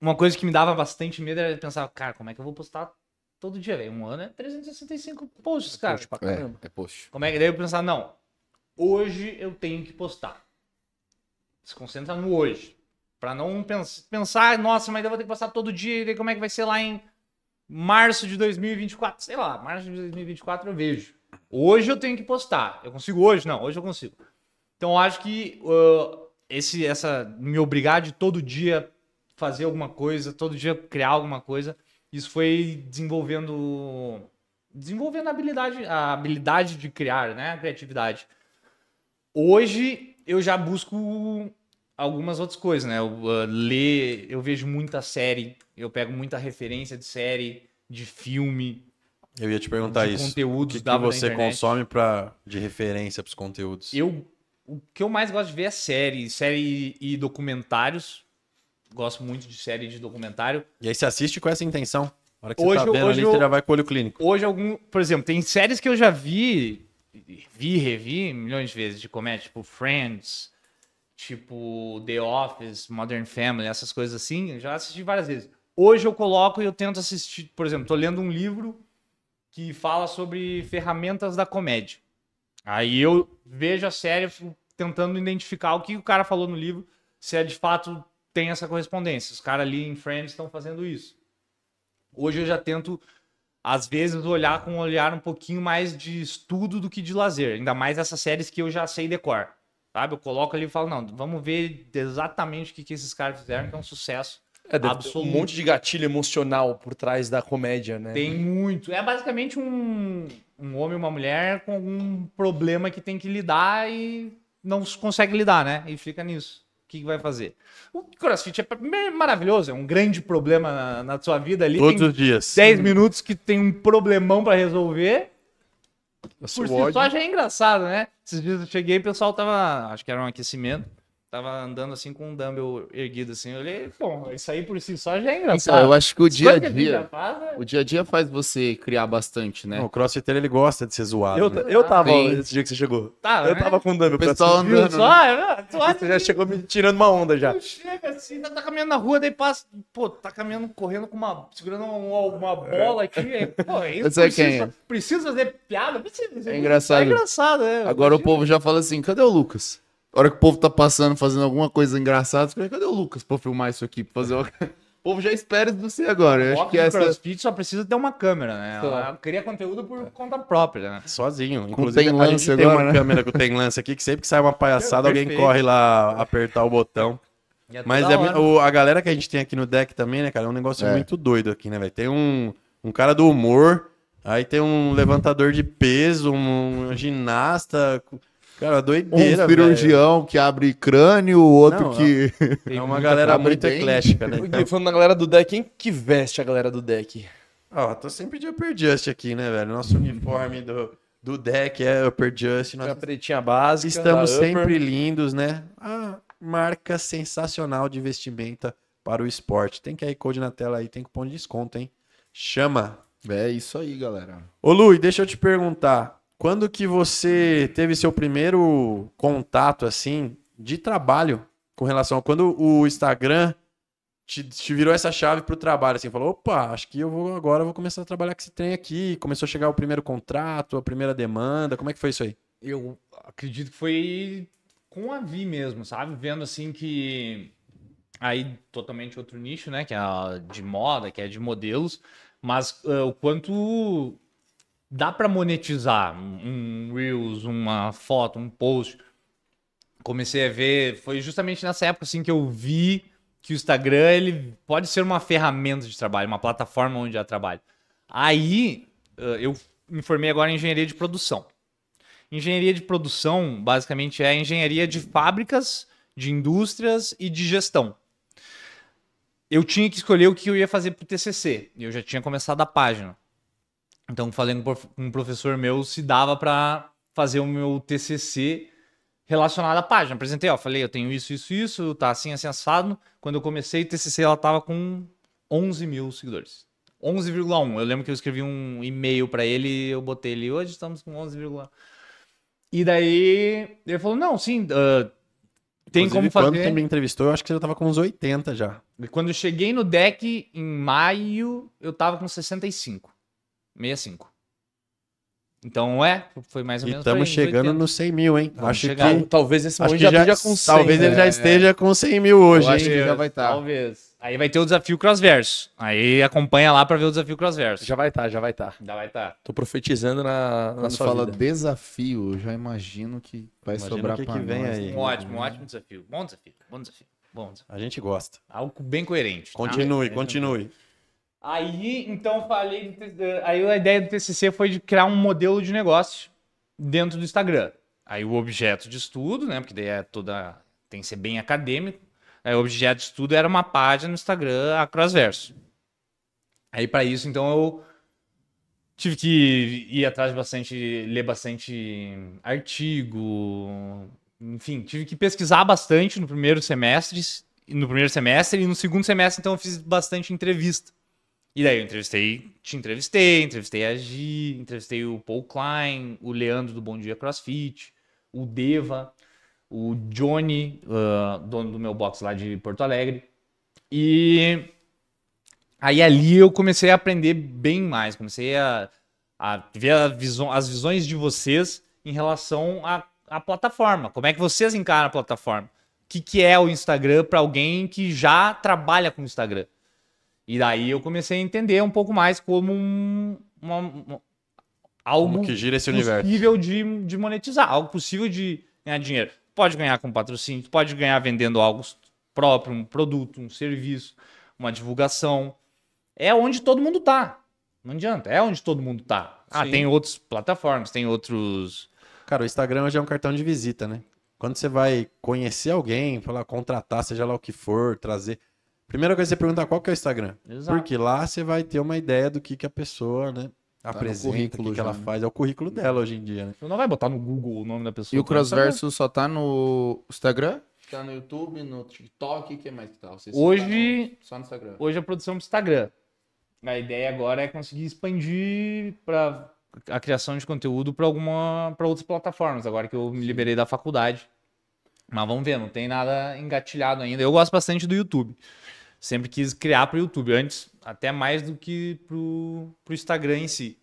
Uma coisa que me dava bastante medo era pensar... Cara, como é que eu vou postar todo dia, velho? Um ano é 365 posts, cara. Post pra caramba. É post. Como é que daí eu pensar... Não, hoje eu tenho que postar. Se concentra no hoje. Pra não pensar... Nossa, mas eu vou ter que postar todo dia. E daí como é que vai ser lá em março de 2024? Sei lá, março de 2024 eu vejo. Hoje eu tenho que postar. Eu consigo hoje? Não, hoje eu consigo. Então, eu acho que me obrigar de todo dia fazer alguma coisa, todo dia criar alguma coisa, isso foi desenvolvendo a habilidade de criar, né? A criatividade. Hoje, eu já busco algumas outras coisas, né? Eu eu vejo muita série, eu pego muita referência de série, de filme. Eu ia te perguntar isso. Conteúdos que você consome de referência para os conteúdos? O que eu mais gosto de ver é série e documentários. Gosto muito de série e de documentário. E aí você assiste com essa intenção? Na hora que hoje, você tá vendo ali, você já vai com o olho clínico. Hoje, por exemplo, tem séries que eu já revi milhões de vezes de comédia, tipo Friends, tipo The Office, Modern Family, essas coisas assim, eu já assisti várias vezes. Hoje eu coloco e eu tento assistir, por exemplo, tô lendo um livro que fala sobre ferramentas da comédia. Aí eu vejo a série tentando identificar o que o cara falou no livro, se de fato tem essa correspondência. Os caras ali em Friends estão fazendo isso. Hoje eu já tento, às vezes, olhar com um olhar um pouquinho mais de estudo do que de lazer. Ainda mais essas séries que eu já sei decorar, sabe? Eu coloco ali e falo, não, vamos ver exatamente o que esses caras fizeram, que é um sucesso. Absoluto. Um monte de gatilho emocional por trás da comédia, né? Tem muito. É basicamente um homem e uma mulher com algum problema que tem que lidar e não consegue lidar, né? E fica nisso. que vai fazer? O CrossFit é maravilhoso, é um grande problema na sua vida ali. Todos os dias. 10 minutos que tem um problemão para resolver. Por si só já é engraçado, né? Esses dias eu cheguei e o pessoal tava, acho que era um aquecimento, tava andando assim com um dumbbell erguido assim. Eu olhei, bom, isso aí por si só já é engraçado. Então, eu acho que o dia a dia faz você criar bastante, né? O CrossFit ele gosta de ser zoado. Eu tava esse dia que você chegou. Eu tava com um dumbbell. O pessoal andando. Você já chegou me tirando uma onda já. Chega assim, tá caminhando na rua, daí passa, pô, tá caminhando, correndo com segurando uma bola aqui. Pô, é isso. Precisa fazer piada? Precisa. É engraçado. É engraçado, né? Agora o povo já fala assim, cadê o Lucas? A hora que o povo tá passando, fazendo alguma coisa engraçada, você fala, cadê o Lucas pra filmar isso aqui? Pra fazer uma... O povo já espera de você agora. Eu acho que essa... CrossFit só precisa ter uma câmera, né? Ela cria conteúdo por conta própria, né? Sozinho. Inclusive, a gente tem uma câmera que tem lance aqui, que sempre que sai uma palhaçada, alguém corre lá apertar o botão. Mas a galera que a gente tem aqui no Deck também, né, cara? É um negócio muito doido aqui, né, velho? Tem um cara do humor, aí tem um levantador de peso, um ginasta... Cara, doideira, um cirurgião velho. Que abre crânio, o outro que... É uma galera muito eclética, né? Então. Falando na galera do Deck, quem que veste a galera do Deck? Ó, tô sempre de Upper Just aqui, né, velho? Nosso uniforme do Deck é Upper Just. Nós... A pretinha básica. Estamos sempre lindos, né? A marca sensacional de vestimenta para o esporte. Tem QR Code na tela aí, tem cupom de desconto, hein? Chama! É isso aí, galera. Ô, Lu, deixa eu te perguntar. Quando que você teve seu primeiro contato, assim, de trabalho com relação... Quando o Instagram te virou essa chave pro trabalho, assim, falou, opa, acho que agora eu vou começar a trabalhar com esse trem aqui. Começou a chegar o primeiro contrato, a primeira demanda. Como é que foi isso aí? Eu acredito que foi com a Vi mesmo, sabe? Vendo, assim, que... Aí, totalmente outro nicho, né? Que é de moda, que é de modelos. Mas o quanto... Dá para monetizar um Reels, uma foto, um post. Comecei a ver, foi justamente nessa época assim que eu vi que o Instagram ele pode ser uma ferramenta de trabalho, uma plataforma onde eu trabalho. Aí eu me formei agora em engenharia de produção. Engenharia de produção basicamente é a engenharia de fábricas, de indústrias e de gestão. Eu tinha que escolher o que eu ia fazer para o TCC, eu já tinha começado a página. Então, falei com um professor meu se dava para fazer o meu TCC relacionado à página. Apresentei, ó, falei, eu tenho isso, isso, isso, tá assim, assim, assado. Quando eu comecei, o TCC ela tava com 11 mil seguidores. 11,1. Eu lembro que eu escrevi um e-mail para ele e eu botei ele, hoje estamos com 11,1. E daí, ele falou, não, sim, tem inclusive, como fazer... Quando tu me entrevistou, eu acho que eu tava com uns 80 já. E quando eu cheguei no Deck, em maio, eu tava com 65. 65. Então, foi mais ou menos... E estamos chegando nos 100 mil, hein? Acho que talvez esse momento já esteja com 100. Talvez ele já esteja com 100 mil hoje, acho que já vai estar. Talvez. Aí vai ter o desafio Crossverso. Aí acompanha lá para ver o desafio Crossverso. Já vai estar, já vai estar. Já vai estar. Tô profetizando na sua vida. Quando fala desafio, eu já imagino que vai sobrar para nós. Um ótimo desafio. Bom desafio, bom desafio, bom desafio. A gente gosta. Algo bem coerente. Continue, continue. Aí, então, falei... Aí a ideia do TCC foi de criar um modelo de negócio dentro do Instagram. Aí o objeto de estudo, né? Porque daí tem que ser bem acadêmico. Aí o objeto de estudo era uma página no Instagram, a Crossverso. Aí para isso, então, eu tive que ir atrás de bastante... Ler bastante artigo... Enfim, tive que pesquisar bastante no primeiro semestre. E no segundo semestre, então, eu fiz bastante entrevista. E daí eu entrevistei a Gi, entrevistei o Paul Klein, o Leandro do Bom Dia CrossFit, o Deva, o Johnny, dono do meu box lá de Porto Alegre. E aí ali eu comecei a aprender bem mais, comecei a ver as visões de vocês em relação à plataforma. Como é que vocês encaram a plataforma? O que é o Instagram para alguém que já trabalha com o Instagram? E daí eu comecei a entender um pouco mais como algo como que gira esse possível de monetizar, algo possível de ganhar dinheiro. Pode ganhar com patrocínio, pode ganhar vendendo algo próprio, um produto, um serviço, uma divulgação. É onde todo mundo tá. Não adianta, é onde todo mundo tá. Ah, sim. Tem outras plataformas, tem outros... Cara, o Instagram já é um cartão de visita, né? Quando você vai conhecer alguém, falar, contratar, seja lá o que for, trazer... Primeira coisa que você perguntar qual que é o Instagram. Exato. Porque lá você vai ter uma ideia do que a pessoa, né, apresenta, o que, que ela faz. É o currículo dela hoje em dia, né? Você não vai botar no Google o nome da pessoa. E o Crossverso só tá no Instagram? Tá no YouTube, no TikTok, o que mais que tá? Vocês hoje... Só no Instagram. Hoje a produção do Instagram. A ideia agora é conseguir expandir para a criação de conteúdo para outras plataformas, agora que eu me liberei da faculdade. Mas vamos ver, não tem nada engatilhado ainda. Eu gosto bastante do YouTube. Sempre quis criar para o YouTube, antes até mais do que para o Instagram em si.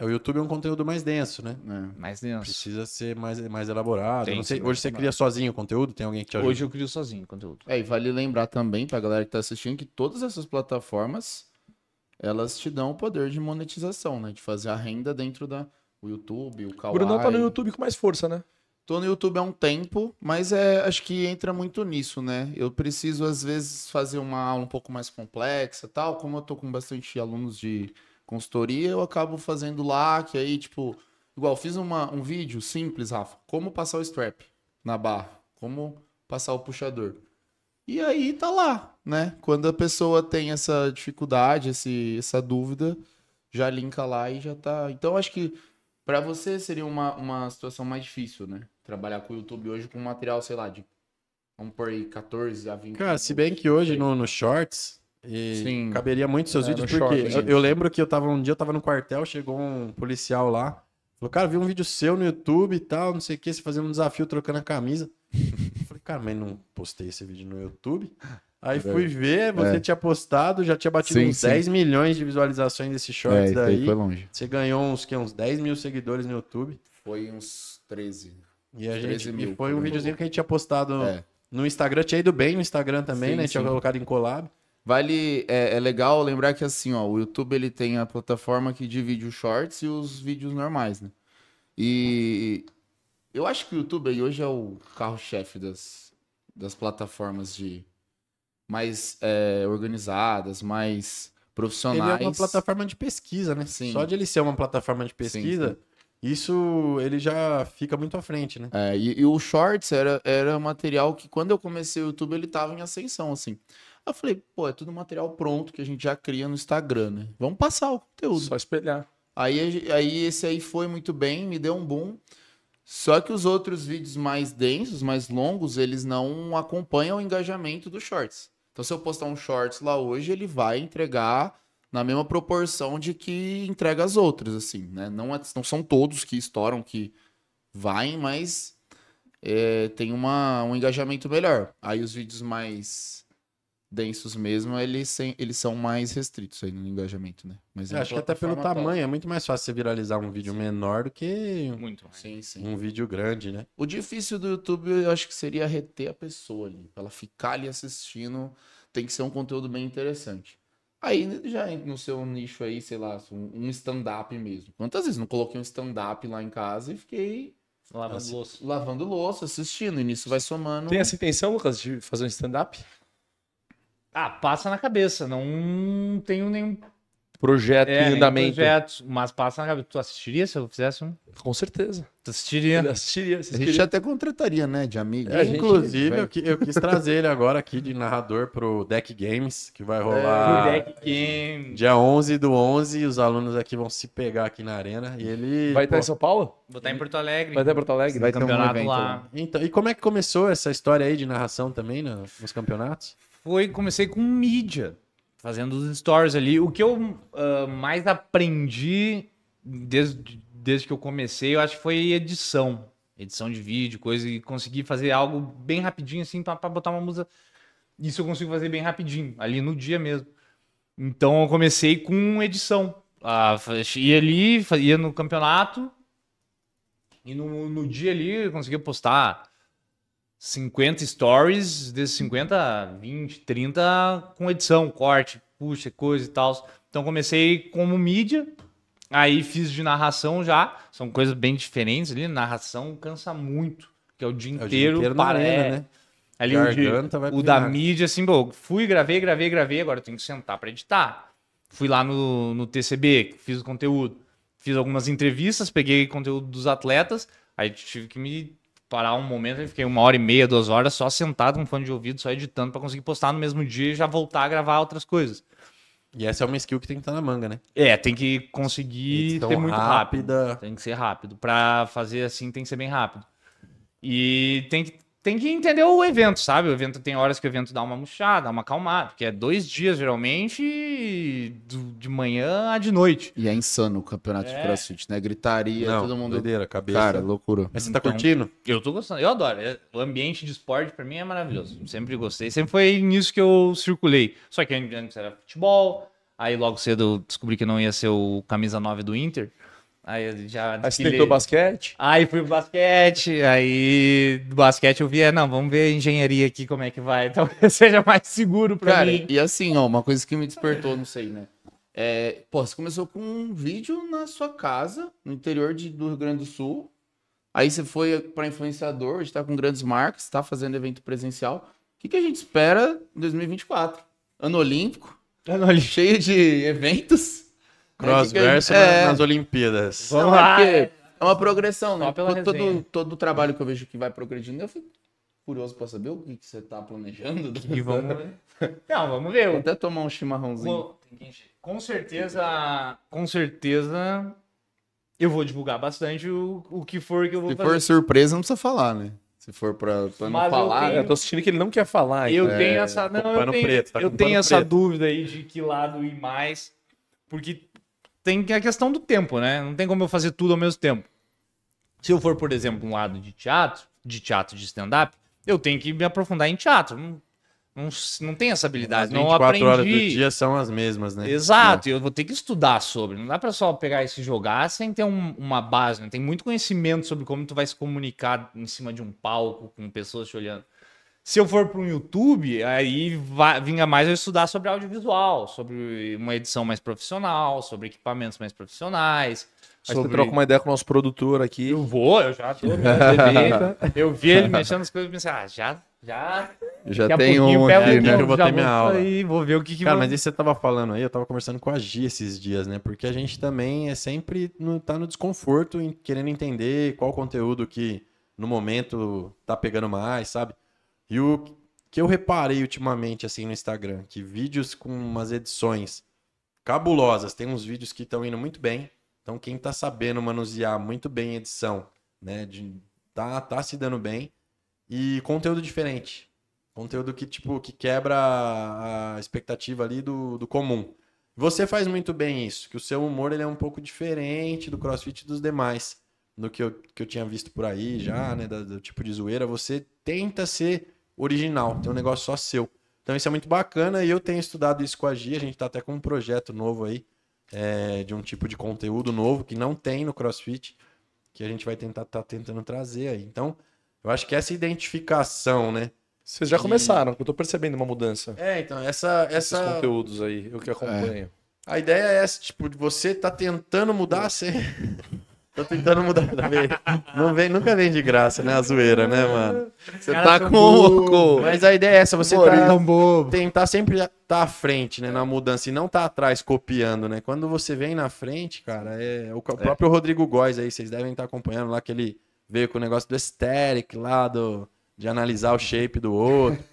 O YouTube é um conteúdo mais denso, né? É. Mais denso. Precisa ser mais elaborado. Não sei, hoje você cria sozinho o conteúdo? Tem alguém que te ajuda? Hoje eu crio sozinho o conteúdo. É, e vale lembrar também para a galera que está assistindo que todas essas plataformas, elas te dão o poder de monetização, né? De fazer a renda dentro da o YouTube, o Kawaii. O Brunão tá no YouTube com mais força, né? Tô no YouTube há um tempo, mas acho que entra muito nisso, né? Eu preciso, às vezes, fazer uma aula um pouco mais complexa e tal. Como eu tô com bastante alunos de consultoria, eu acabo fazendo lá, que aí, tipo... Igual, fiz um vídeo simples, Rafa. Como passar o strap na barra. Como passar o puxador. E aí tá lá, né? Quando a pessoa tem essa dificuldade, essa dúvida, já linka lá e já tá... Então, acho que... Pra você seria uma situação mais difícil, né? Trabalhar com o YouTube hoje com material, sei lá, de... Vamos por aí, 14 a 20... Cara, se bem que hoje no Shorts... Sim. Caberia muito seus vídeos, porque... Short, eu lembro que um dia eu tava no quartel, chegou um policial lá... Falou, cara, vi um vídeo seu no YouTube e tal, não sei o que... Você fazendo um desafio trocando a camisa... Eu falei, cara, mas não postei esse vídeo no YouTube... Aí fui ver, você tinha postado, já tinha batido uns 10 milhões de visualizações desse shorts daí. Foi longe. Você ganhou uns 10 mil seguidores no YouTube. Foi uns 13. E a gente mil, foi um videozinho que a gente tinha postado no Instagram. Tinha ido bem no Instagram também, né? Tinha colocado em collab. Vale, é legal lembrar que assim, ó, o YouTube ele tem a plataforma que divide os shorts e os vídeos normais, né? E eu acho que o YouTube aí hoje é o carro-chefe das plataformas de... mais organizadas, mais profissionais. Ele é uma plataforma de pesquisa, né? Sim. Só de ele ser uma plataforma de pesquisa, isso ele já fica muito à frente, né? É, e o Shorts era material que quando eu comecei o YouTube, ele tava em ascensão, assim. Eu falei, pô, é tudo material pronto que a gente já cria no Instagram, né? Vamos passar o conteúdo. Só espelhar. Aí esse aí foi muito bem, me deu um boom. Só que os outros vídeos mais densos, mais longos, eles não acompanham o engajamento dos Shorts. Então, se eu postar um shorts lá hoje, ele vai entregar na mesma proporção de que entrega as outras, assim, né? Não são todos que estouram, que vai, mas tem um engajamento melhor. Aí os vídeos mais densos mesmo, eles são mais restritos aí no engajamento, né? Mas acho que até pelo tamanho, é muito mais fácil você viralizar um vídeo menor do que um vídeo grande, né? O difícil do YouTube, eu acho que seria reter a pessoa ali. Pra ela ficar ali assistindo, tem que ser um conteúdo bem interessante. Aí já no seu nicho aí, sei lá, um stand-up mesmo. Quantas vezes não coloquei um stand-up lá em casa e fiquei... Lavando louça, assistindo, e nisso vai somando... Tem essa intenção, Lucas, de fazer um stand-up? Ah, passa na cabeça, não tenho nenhum projeto em andamento. Projeto, mas passa na cabeça. Tu assistiria se eu fizesse um? Com certeza. Tu assistiria? Assistiria. A gente até contrataria, né, de amigo. Inclusive, eu quis trazer ele agora aqui de narrador pro Deck Games, que vai rolar pro Deck Games. Dia 11/11, os alunos aqui vão se pegar aqui na arena. E ele... Vai estar em São Paulo? Vou estar em Porto Alegre. Vai estar em Porto Alegre? Vai ter campeonato um lá. Então, e como é que começou essa história aí de narração também nos campeonatos? Comecei com mídia, fazendo os stories ali. O que eu mais aprendi desde que eu comecei, eu acho que foi edição. Edição de vídeo, coisa, e consegui fazer algo bem rapidinho, assim, pra botar uma música. Isso eu consigo fazer bem rapidinho, ali no dia mesmo. Então eu comecei com edição. Ia ali, ia no campeonato, e no dia ali eu consegui postar 50 stories, desses 50, 20, 30 com edição, corte, puxa, coisa e tal. Então comecei como mídia, aí fiz de narração já, são coisas bem diferentes ali, narração cansa muito, que é o dia inteiro, parece, né? Ali o da mídia, assim, pô, fui, gravei, agora eu tenho que sentar para editar. Fui lá no TCB, fiz o conteúdo, fiz algumas entrevistas, peguei conteúdo dos atletas, aí tive que me parar um momento, eu fiquei 1h30, 2 horas só sentado com fone de ouvido, só editando para conseguir postar no mesmo dia e já voltar a gravar outras coisas. E essa é uma skill que tem que estar na manga, né? É, tem que conseguir ser muito rápida. Tem que ser rápido. Para fazer assim, tem que ser bem rápido. E tem que entender o evento, sabe? O evento tem horas que o evento dá uma murchada, dá uma acalmada, porque é 2 dias geralmente, de manhã a de noite. E é insano o campeonato de CrossFit, né? Gritaria, não, todo mundo... doideira, cabeça. Cara, loucura. Mas você tá curtindo? Eu tô gostando, eu adoro. O ambiente de esporte pra mim é maravilhoso. Sempre gostei, sempre foi nisso que eu circulei. Só que antes era futebol, aí logo cedo eu descobri que não ia ser o camisa 9 do Inter. Aí já tentou basquete? Aí fui pro basquete, aí do basquete eu vi, não, vamos ver a engenharia aqui como é que vai, talvez seja mais seguro pra mim. E assim, ó, uma coisa que me despertou, não sei, né? Pô, você começou com um vídeo na sua casa, no interior do Rio Grande do Sul, aí você foi pra influenciador, hoje tá com grandes marcas, tá fazendo evento presencial. O que a gente espera em 2024? Ano Olímpico, cheio de eventos. Crossverso nas Olimpíadas. Vamos lá. É uma progressão, né? Todo o trabalho que eu vejo que vai progredindo, eu fico curioso para saber o que você tá planejando. E vamos ver. Não, vamos ver. Vou até tomar um chimarrãozinho. Com certeza, eu vou divulgar bastante o que for que eu vou fazer. Se for surpresa, não precisa falar, né? Se for pra não falar... Eu tô sentindo que ele não quer falar. Eu tenho essa... eu tenho essa dúvida aí de que lado ir mais, porque... tem a questão do tempo, né? Não tem como eu fazer tudo ao mesmo tempo. Se eu for, por exemplo, um lado de teatro de stand-up, eu tenho que me aprofundar em teatro. Não tenho essa habilidade. As 24 horas do dia são as mesmas, né? Exato. Eu vou ter que estudar sobre. Não dá pra só pegar e se jogar sem ter uma base, né? Tem muito conhecimento sobre como tu vai se comunicar em cima de um palco, com pessoas te olhando. Se eu for para um YouTube, aí vinha mais eu estudar sobre audiovisual, sobre uma edição mais profissional, sobre equipamentos mais profissionais. Mas você troca uma ideia com o nosso produtor aqui. Eu já tô. Eu vi ele mexendo nas coisas e pensei, já tem um aqui, né? Eu vou ter minha aula. Aí, vou ver o que cara, mas isso você tava falando aí, eu tava conversando com a Gi esses dias, né? Porque a gente também sempre tá no desconforto, querendo entender qual conteúdo que no momento tá pegando mais, sabe? E o que eu reparei ultimamente, assim, no Instagram, que vídeos com umas edições cabulosas, tem uns vídeos que estão indo muito bem, então quem tá sabendo manusear muito bem a edição, né, tá se dando bem, e conteúdo diferente, conteúdo que, tipo, que quebra a expectativa ali do comum. Você faz muito bem isso, que o seu humor, ele é um pouco diferente do CrossFit e dos demais, do que eu tinha visto por aí já, né, do tipo de zoeira, você tenta ser original, tem um negócio só seu. Então isso é muito bacana e eu tenho estudado isso com a Gi, a gente tá até com um projeto novo aí, de um tipo de conteúdo novo que não tem no CrossFit, que a gente vai tentando trazer aí. Então, eu acho que essa identificação, né? Vocês já começaram, eu tô percebendo uma mudança. Então, esses conteúdos aí, eu que acompanho. A ideia é essa, tipo, de você tá tentando mudar, você... Tô tentando mudar também. Não vem, nunca vem de graça, né? A zoeira, né, mano? Você tá com louco. Mas a ideia é essa, você tentar sempre tá à frente, né? Na mudança e não tá atrás copiando, né? Quando você vem na frente, cara, o próprio Rodrigo Góes aí, vocês devem estar acompanhando lá que ele veio com o negócio do aesthetic lá, de analisar o shape do outro.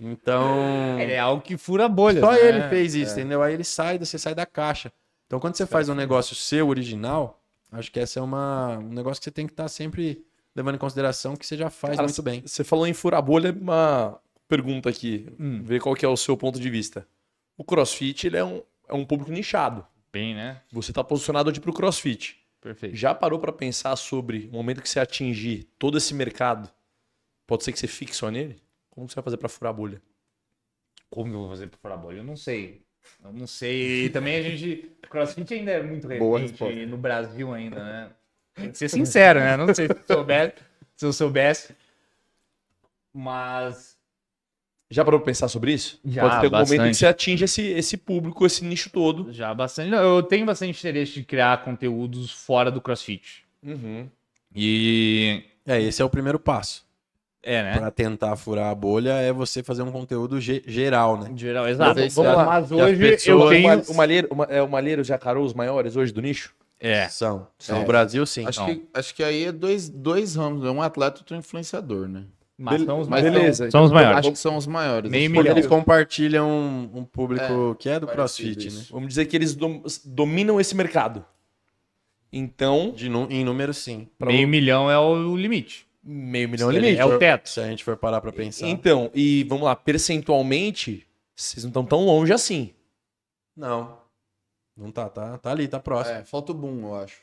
Então... é algo que fura a bolha. Só ele fez isso, entendeu? Aí ele você sai da caixa. Então quando você faz um negócio seu, original... Acho que esse é um negócio que você tem que estar sempre levando em consideração que você já faz muito bem. Você falou em furar bolha, uma pergunta aqui. Ver qual que é o seu ponto de vista. O CrossFit, ele é um público nichado. Bem, né? Você está posicionado para o CrossFit. Perfeito. Já parou para pensar sobre o momento que você atingir todo esse mercado? Pode ser que você fique só nele? Como você vai fazer para furar a bolha? Como eu vou fazer para furar a bolha? Eu não sei. E também a gente... CrossFit ainda é muito recente no Brasil ainda, né? Tem que ser sincero, né? Não sei se eu soubesse. Mas... já parou pra pensar sobre isso? Já, pode ter bastante. Um momento em que você atinge esse público, esse nicho todo. Já, bastante. Eu tenho bastante interesse de criar conteúdos fora do CrossFit. Uhum. E... esse é o primeiro passo. Né? Pra tentar furar a bolha é você fazer um conteúdo geral, né? Geral, exato. Vamos lá. Mas hoje eu tenho... O Malheiro já carou os maiores hoje do nicho? É. São. No Brasil, sim. Acho que aí é dois ramos, né? Um atleta e outro influenciador, né? Mas são os beleza. São os maiores. Acho que são os maiores. Eles compartilham um público que é do CrossFit, né? Vamos dizer que eles dominam esse mercado. Então... Em número, sim. Meio milhão é o limite. Meio milhão é o limite. É o teto. Se a gente for parar pra pensar. Então, e vamos lá, percentualmente, vocês não estão tão longe assim. Não tá ali, tá próximo. É, falta o boom, eu acho.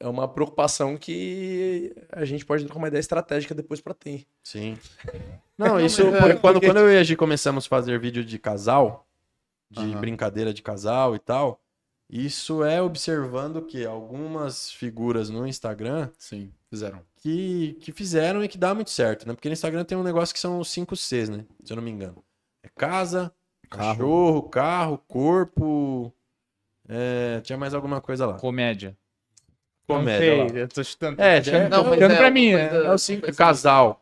É uma preocupação que a gente pode ter uma ideia estratégica depois pra ter. Sim. Não, isso... Quando eu e a Gi começamos a fazer vídeo de casal, de brincadeira de casal e tal, isso é observando que algumas figuras no Instagram... Sim, fizeram. Que fizeram e que dá muito certo, né? Porque no Instagram tem um negócio que são os 5 Cs, né? Se eu não me engano. É casa, cachorro, carro, corpo... tinha mais alguma coisa lá. Comédia. Não sei, eu tô chutando. Pra mim, né? É o 5. Casal.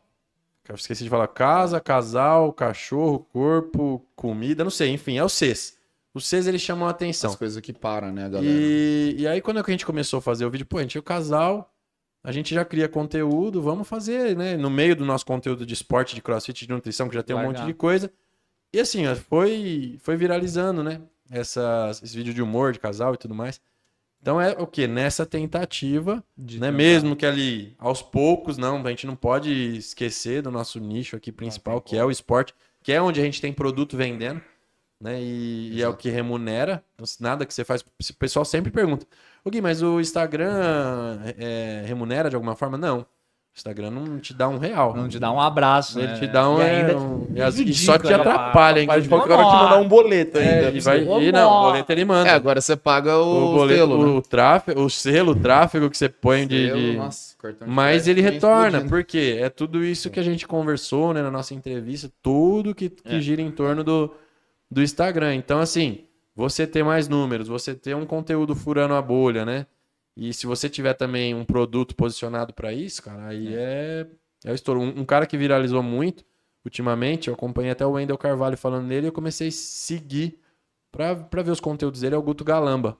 Eu esqueci de falar. Casa, casal, cachorro, corpo, comida, não sei. Enfim, é o 6. Os 6 eles chamam a atenção. As coisas que param, né, galera? E aí, quando a gente começou a fazer o vídeo, a gente tinha o casal, a gente já cria conteúdo, vamos fazer, né? No meio do nosso conteúdo de esporte, de crossfit, de nutrição, que já tem um monte de coisa. E assim, foi viralizando, né? Esse vídeo de humor, de casal e tudo mais. Então é o que? Nessa tentativa, né? Mesmo que ali, aos poucos, a gente não pode esquecer do nosso nicho aqui principal, que é o esporte, que é onde a gente tem produto vendendo, né? E é o que remunera. Então, nada que você faz. O pessoal sempre pergunta: ô Gui, mas o Instagram remunera de alguma forma? Não. O Instagram não te dá R$1. Não te dá um abraço, né? Ele te dá e só te atrapalha, hein? Pode mandar um boleto ainda. O boleto ele manda. Agora você paga o tráfego que você põe de... Nossa, cartão de crédito, ele retorna, porque é tudo isso que a gente conversou, né, na nossa entrevista, tudo que gira em torno do Instagram. Então, assim, você ter mais números, você ter um conteúdo furando a bolha, né? E se você tiver também um produto posicionado para isso, cara, aí é o estouro. Um cara que viralizou muito ultimamente, eu acompanhei até o Wendel Carvalho falando nele, e eu comecei a seguir para ver os conteúdos dele, é o Guto Galamba.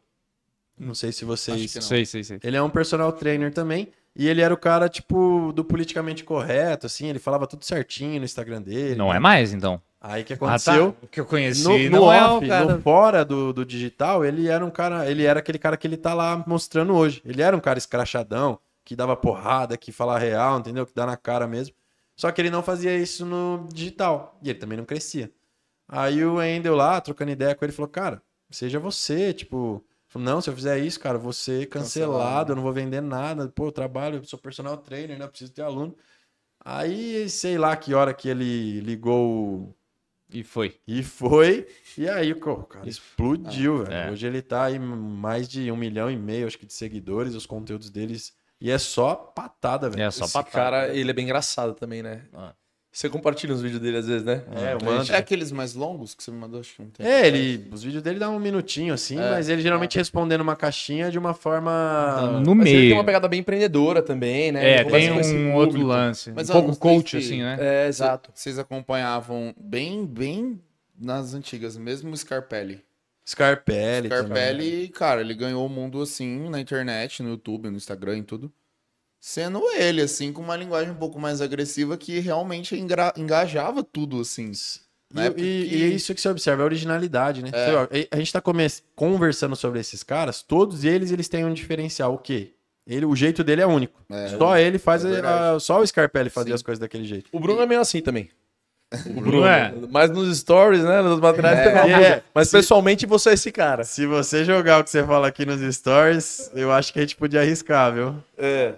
Não sei se vocês... Acho que não. Sei. Ele é um personal trainer também, e ele era o cara, tipo, do politicamente correto, assim, ele falava tudo certinho no Instagram dele. Não é mais, então? Aí o que aconteceu? O que eu conheci no off, no fora do digital, ele era um cara, ele era aquele cara que ele tá lá mostrando hoje. Ele era um cara escrachadão, que dava porrada, que falava real, entendeu? Que dá na cara mesmo. Só que ele não fazia isso no digital. E ele também não crescia. Aí o Wendel lá, trocando ideia com ele, falou: cara, seja você, tipo... Não, se eu fizer isso, cara, vou ser cancelado, eu não vou vender nada. Pô, eu trabalho, eu sou personal trainer, né? Eu preciso ter aluno. Aí, sei lá que hora que ele ligou... E foi. E aí, cara, explodiu, velho. É. Hoje ele tá aí mais de 1,5 milhão, acho que, de seguidores, os conteúdos deles. E é só patada, velho. Cara, ele é bem engraçado também, né? Você compartilha os vídeos dele às vezes, né? É aqueles mais longos que você me mandou, acho que não tem. Os vídeos dele dão um minutinho, assim, mas ele geralmente respondendo uma caixinha de uma forma... No meio. Ele tem uma pegada bem empreendedora também, né? Tem um outro lance. Mas, pouco coach, assim, né? É, exato. Vocês acompanhavam bem nas antigas, mesmo o Scarpelli. Scarpelli, cara, ele ganhou o mundo, assim, na internet, no YouTube, no Instagram e tudo. Sendo ele, assim, com uma linguagem um pouco mais agressiva que realmente engajava tudo, assim. Né? E isso que você observa, a originalidade, né? A gente tá conversando sobre esses caras, todos eles têm um diferencial. O quê? O jeito dele é único. Só ele faz, só o Scarpelli fazia as coisas daquele jeito. O Bruno é meio assim também. O Bruno mas nos stories, né? Nos materiais mas pessoalmente você é esse cara. Se você jogar o que você fala aqui nos stories, eu acho que a gente podia arriscar, viu?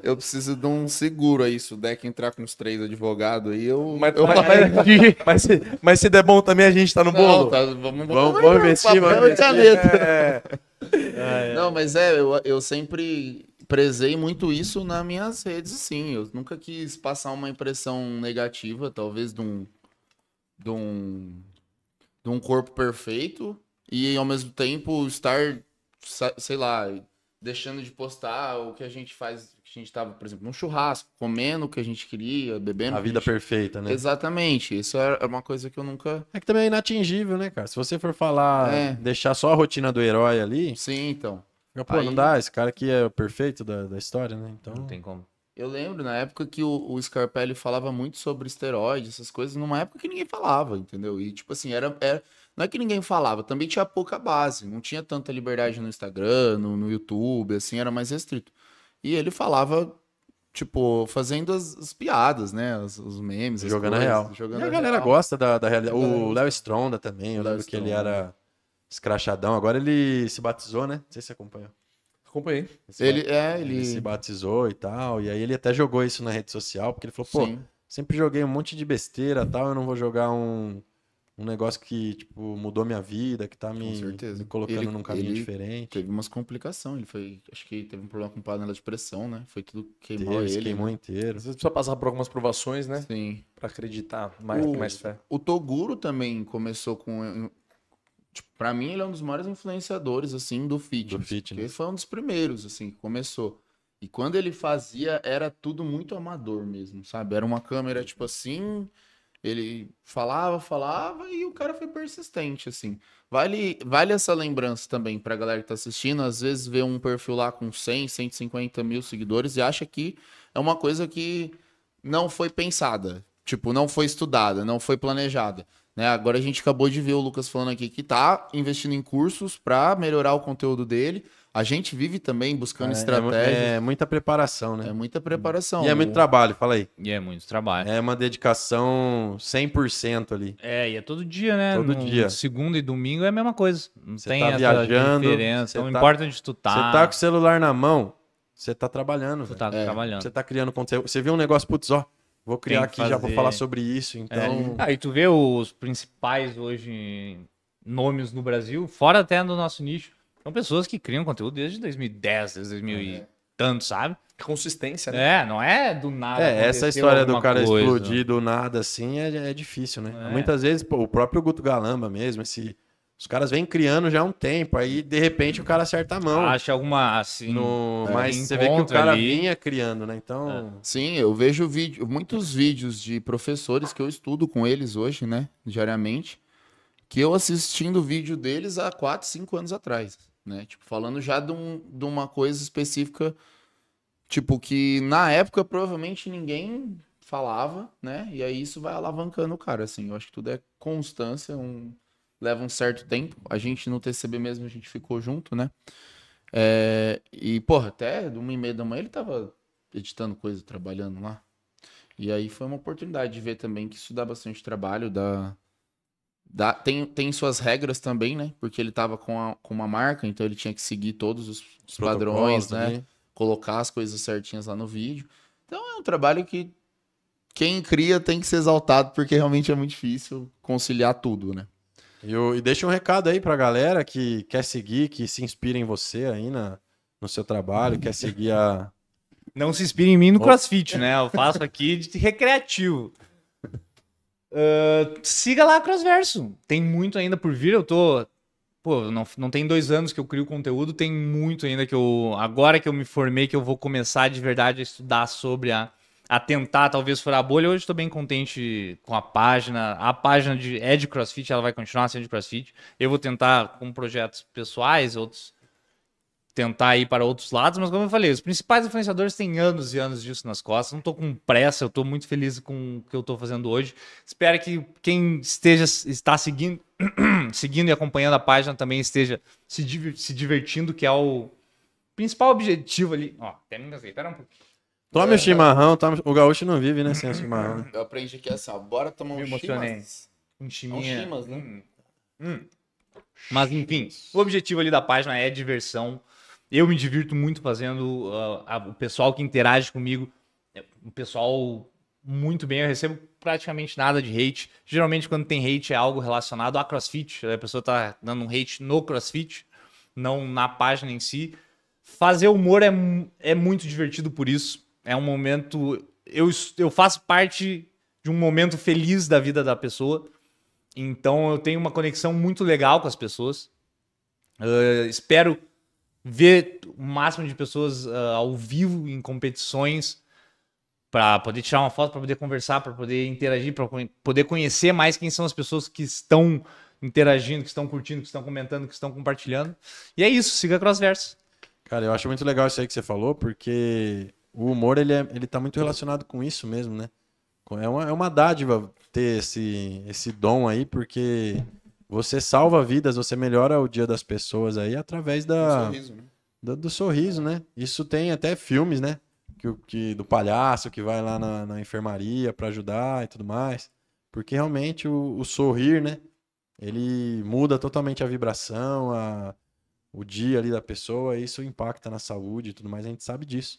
Eu preciso de um seguro aí. Se o Deck entrar com os 3 advogados aí, mas se der bom também, a gente tá no bolo. Vamos investir, Não, mas eu sempre prezei muito isso nas minhas redes, sim. Eu nunca quis passar uma impressão negativa, talvez de um corpo perfeito e, ao mesmo tempo, estar, sei lá, deixando de postar o que a gente faz, que a gente tava, por exemplo, num churrasco, comendo o que a gente queria, bebendo. A vida perfeita, né? Exatamente. Isso é uma coisa que eu nunca... É que também é inatingível, né, cara? Se você for falar, deixar só a rotina do herói ali... Sim, então. Meu, pô, aí... não dá, esse cara aqui é o perfeito da história, né? Então... Não tem como. Eu lembro, na época que o Scarpelli falava muito sobre esteroides, essas coisas, numa época que ninguém falava, entendeu? E, tipo assim, não é que ninguém falava, também tinha pouca base, não tinha tanta liberdade no Instagram, no YouTube, assim, era mais restrito. E ele falava, tipo, fazendo as piadas, né? Os memes, as jogando coisas, a real. Jogando e a galera real. Gosta da realidade. O Léo Stronda também, eu lembro que ele era escrachadão. Agora ele se batizou, né? Não sei se você acompanhou. Acompanhei. Ele se batizou e tal, e aí ele até jogou isso na rede social, porque ele falou, pô, sim, sempre joguei um monte de besteira e tal, eu não vou jogar um negócio que, tipo, mudou minha vida, que tá me colocando num caminho diferente. Teve umas complicações, ele foi, acho que teve um problema com panela de pressão, né? Foi tudo queimou ele. Queimou inteiro. Você precisa passar por algumas provações, né? Sim. Pra acreditar mais fé. O Toguro também começou com... Tipo, pra mim, ele é um dos maiores influenciadores, assim, do fitness. Ele foi um dos primeiros, assim, que começou. E quando ele fazia, era tudo muito amador mesmo, sabe? Era uma câmera, tipo assim, ele falava, e o cara foi persistente, assim. Vale essa lembrança também pra galera que tá assistindo. Às vezes vê um perfil lá com 100, 150 mil seguidores e acha que é uma coisa que não foi pensada. Tipo, não foi estudada, não foi planejada. Né? Agora a gente acabou de ver o Lucas falando aqui que tá investindo em cursos para melhorar o conteúdo dele. A gente vive também buscando estratégias. É muita preparação, né? É muita preparação. E é muito trabalho, fala aí. E é muito trabalho. É uma dedicação 100% ali. É, e é todo dia, né? Todo dia. Segunda e domingo é a mesma coisa. Não tem essa diferença. Não importa onde tu tá. Você tá com o celular na mão, você tá trabalhando. Você tá trabalhando. Você tá criando conteúdo. Você viu um negócio, putz, ó. Vou criar aqui, já vou falar sobre isso, então... Ah, e tu vê os principais hoje nomes no Brasil, fora até do nosso nicho, são pessoas que criam conteúdo desde 2010, desde 2000 e tanto, sabe? Consistência, né? É, não é do nada. É, essa história do cara explodir do nada assim é difícil, né? É. Muitas vezes, pô, o próprio Guto Galamba mesmo, os caras vêm criando já há um tempo, aí de repente o cara acerta a mão. Acha alguma, assim... Mas você vê que o cara vinha criando, né? Então... É. Sim, eu vejo muitos vídeos de professores que eu estudo com eles hoje, né? Diariamente. Que eu assistindo o vídeo deles há 4, 5 anos atrás, né? Tipo, falando já de uma coisa específica, tipo, que na época provavelmente ninguém falava, né? E aí isso vai alavancando o cara, assim. Eu acho que tudo é constância, leva um certo tempo. A gente no TCB mesmo, a gente ficou junto, né? E, porra, até 1h30 da manhã ele tava editando coisa, trabalhando lá. E aí foi uma oportunidade de ver também que isso dá bastante trabalho. Tem suas regras também, né? Porque ele tava com uma marca, então ele tinha que seguir todos os padrões, né? Também. Colocar as coisas certinhas lá no vídeo. Então é um trabalho que quem cria tem que ser exaltado, porque realmente é muito difícil conciliar tudo, né? E deixa um recado aí pra galera que quer seguir, que se inspira em você aí no seu trabalho, quer seguir a... Não se inspira em mim no CrossFit, né? Eu faço aqui de recreativo. Siga lá a Crossverso. Tem muito ainda por vir, eu tô... Pô, não tem 2 anos que eu crio conteúdo, tem muito ainda que eu... Agora que eu me formei, que eu vou começar de verdade a estudar sobre a tentar, talvez, furar a bolha. Hoje estou bem contente com a página. A página é de CrossFit, ela vai continuar sendo de CrossFit. Eu vou tentar com projetos pessoais, outros tentar ir para outros lados, mas como eu falei, os principais influenciadores têm anos e anos disso nas costas. Não estou com pressa, eu estou muito feliz com o que eu estou fazendo hoje. Espero que quem está seguindo, seguindo e acompanhando a página também esteja se divertindo, que é o principal objetivo ali. Ó, até me cansei, pera um pouquinho. Tome o chimarrão, o gaúcho não vive, né, sem o chimarrão. Eu aprendi que é assim, ó, bora tomar um chimas, né? Mas enfim, o objetivo ali da página é diversão. Eu me divirto muito fazendo o pessoal que interage comigo, o pessoal muito bem, eu recebo praticamente nada de hate. Geralmente quando tem hate é algo relacionado a CrossFit, a pessoa tá dando um hate no CrossFit, não na página em si. Fazer humor é muito divertido por isso. É um momento... Eu faço parte de um momento feliz da vida da pessoa. Então eu tenho uma conexão muito legal com as pessoas. Espero ver o máximo de pessoas ao vivo em competições para poder tirar uma foto, para poder conversar, para poder interagir, para poder conhecer mais quem são as pessoas que estão interagindo, que estão curtindo, que estão comentando, que estão compartilhando. E é isso, siga a Crossverso. Cara, eu acho muito legal isso aí que você falou, porque o humor, ele tá muito relacionado com isso mesmo, né? É uma dádiva ter esse dom aí, porque você salva vidas, você melhora o dia das pessoas aí através do sorriso, né? Isso tem até filmes, né? Do palhaço que vai lá na enfermaria pra ajudar e tudo mais. Porque realmente o sorrir, né? Ele muda totalmente a vibração, o dia ali da pessoa, e isso impacta na saúde e tudo mais, a gente sabe disso.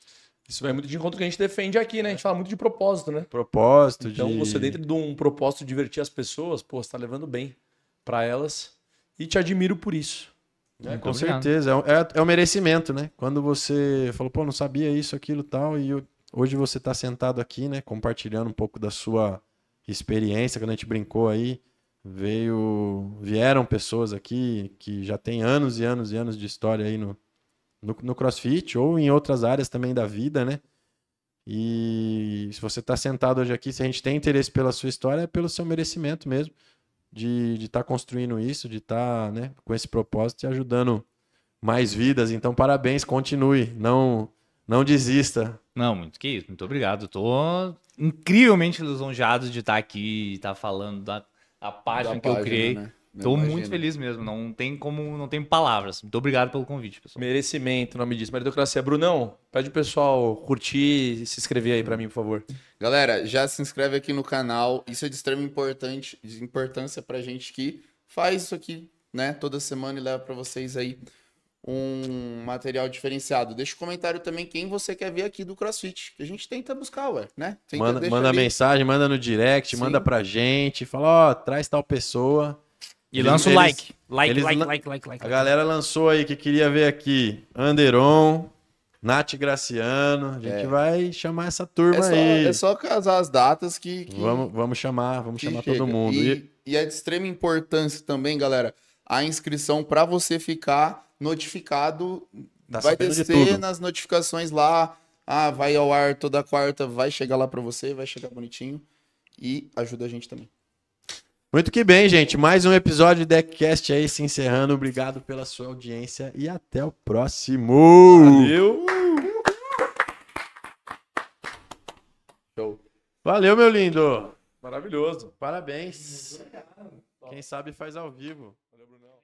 Isso vai muito de encontro que a gente defende aqui, né? A gente fala muito de propósito, né? Propósito, então, você dentro de um propósito de divertir as pessoas, pô, você tá levando bem pra elas e te admiro por isso. É, com certeza, é um merecimento, né? Quando você falou, pô, não sabia isso, aquilo e tal, e hoje você tá sentado aqui, né? Compartilhando um pouco da sua experiência, quando a gente brincou aí, vieram pessoas aqui que já tem anos e anos e anos de história aí no CrossFit ou em outras áreas também da vida, né? E se você está sentado hoje aqui, se a gente tem interesse pela sua história, é pelo seu merecimento mesmo de estar construindo isso, de estar, né, com esse propósito e ajudando mais vidas. Então, parabéns, continue, não desista. Não, muito que isso, muito obrigado. Estou incrivelmente lisonjeado de estar aqui e estar falando a página que eu criei. Né? Tô muito feliz mesmo. Não tem palavras. Muito obrigado pelo convite, pessoal. Merecimento, o nome disso. Meritocracia. Brunão, pede o pessoal curtir e se inscrever aí pra mim, por favor. Galera, já se inscreve aqui no canal. Isso é de extrema importância pra gente que faz isso aqui, né? Toda semana e leva pra vocês aí um material diferenciado. Deixa o comentário também quem você quer ver aqui do CrossFit, que a gente tenta buscar, ué, né? Manda mensagem, manda no direct, sim, manda pra gente, fala, ó, traz tal pessoa. E lança o like. Like. A galera lançou aí que queria ver aqui Anderon, Nath Graciano. A gente vai chamar essa turma aí. É só casar as datas que... Vamos chamar todo mundo. E é de extrema importância também, galera, a inscrição para você ficar notificado. Vai descer nas notificações lá. Ah, vai ao ar toda quarta, vai chegar lá para você, vai chegar bonitinho. E ajuda a gente também. Muito que bem, gente. Mais um episódio de DeckCast aí se encerrando. Obrigado pela sua audiência e até o próximo. Valeu. Show. Valeu, meu lindo. Maravilhoso. Parabéns. Quem sabe faz ao vivo. Valeu, Brunão.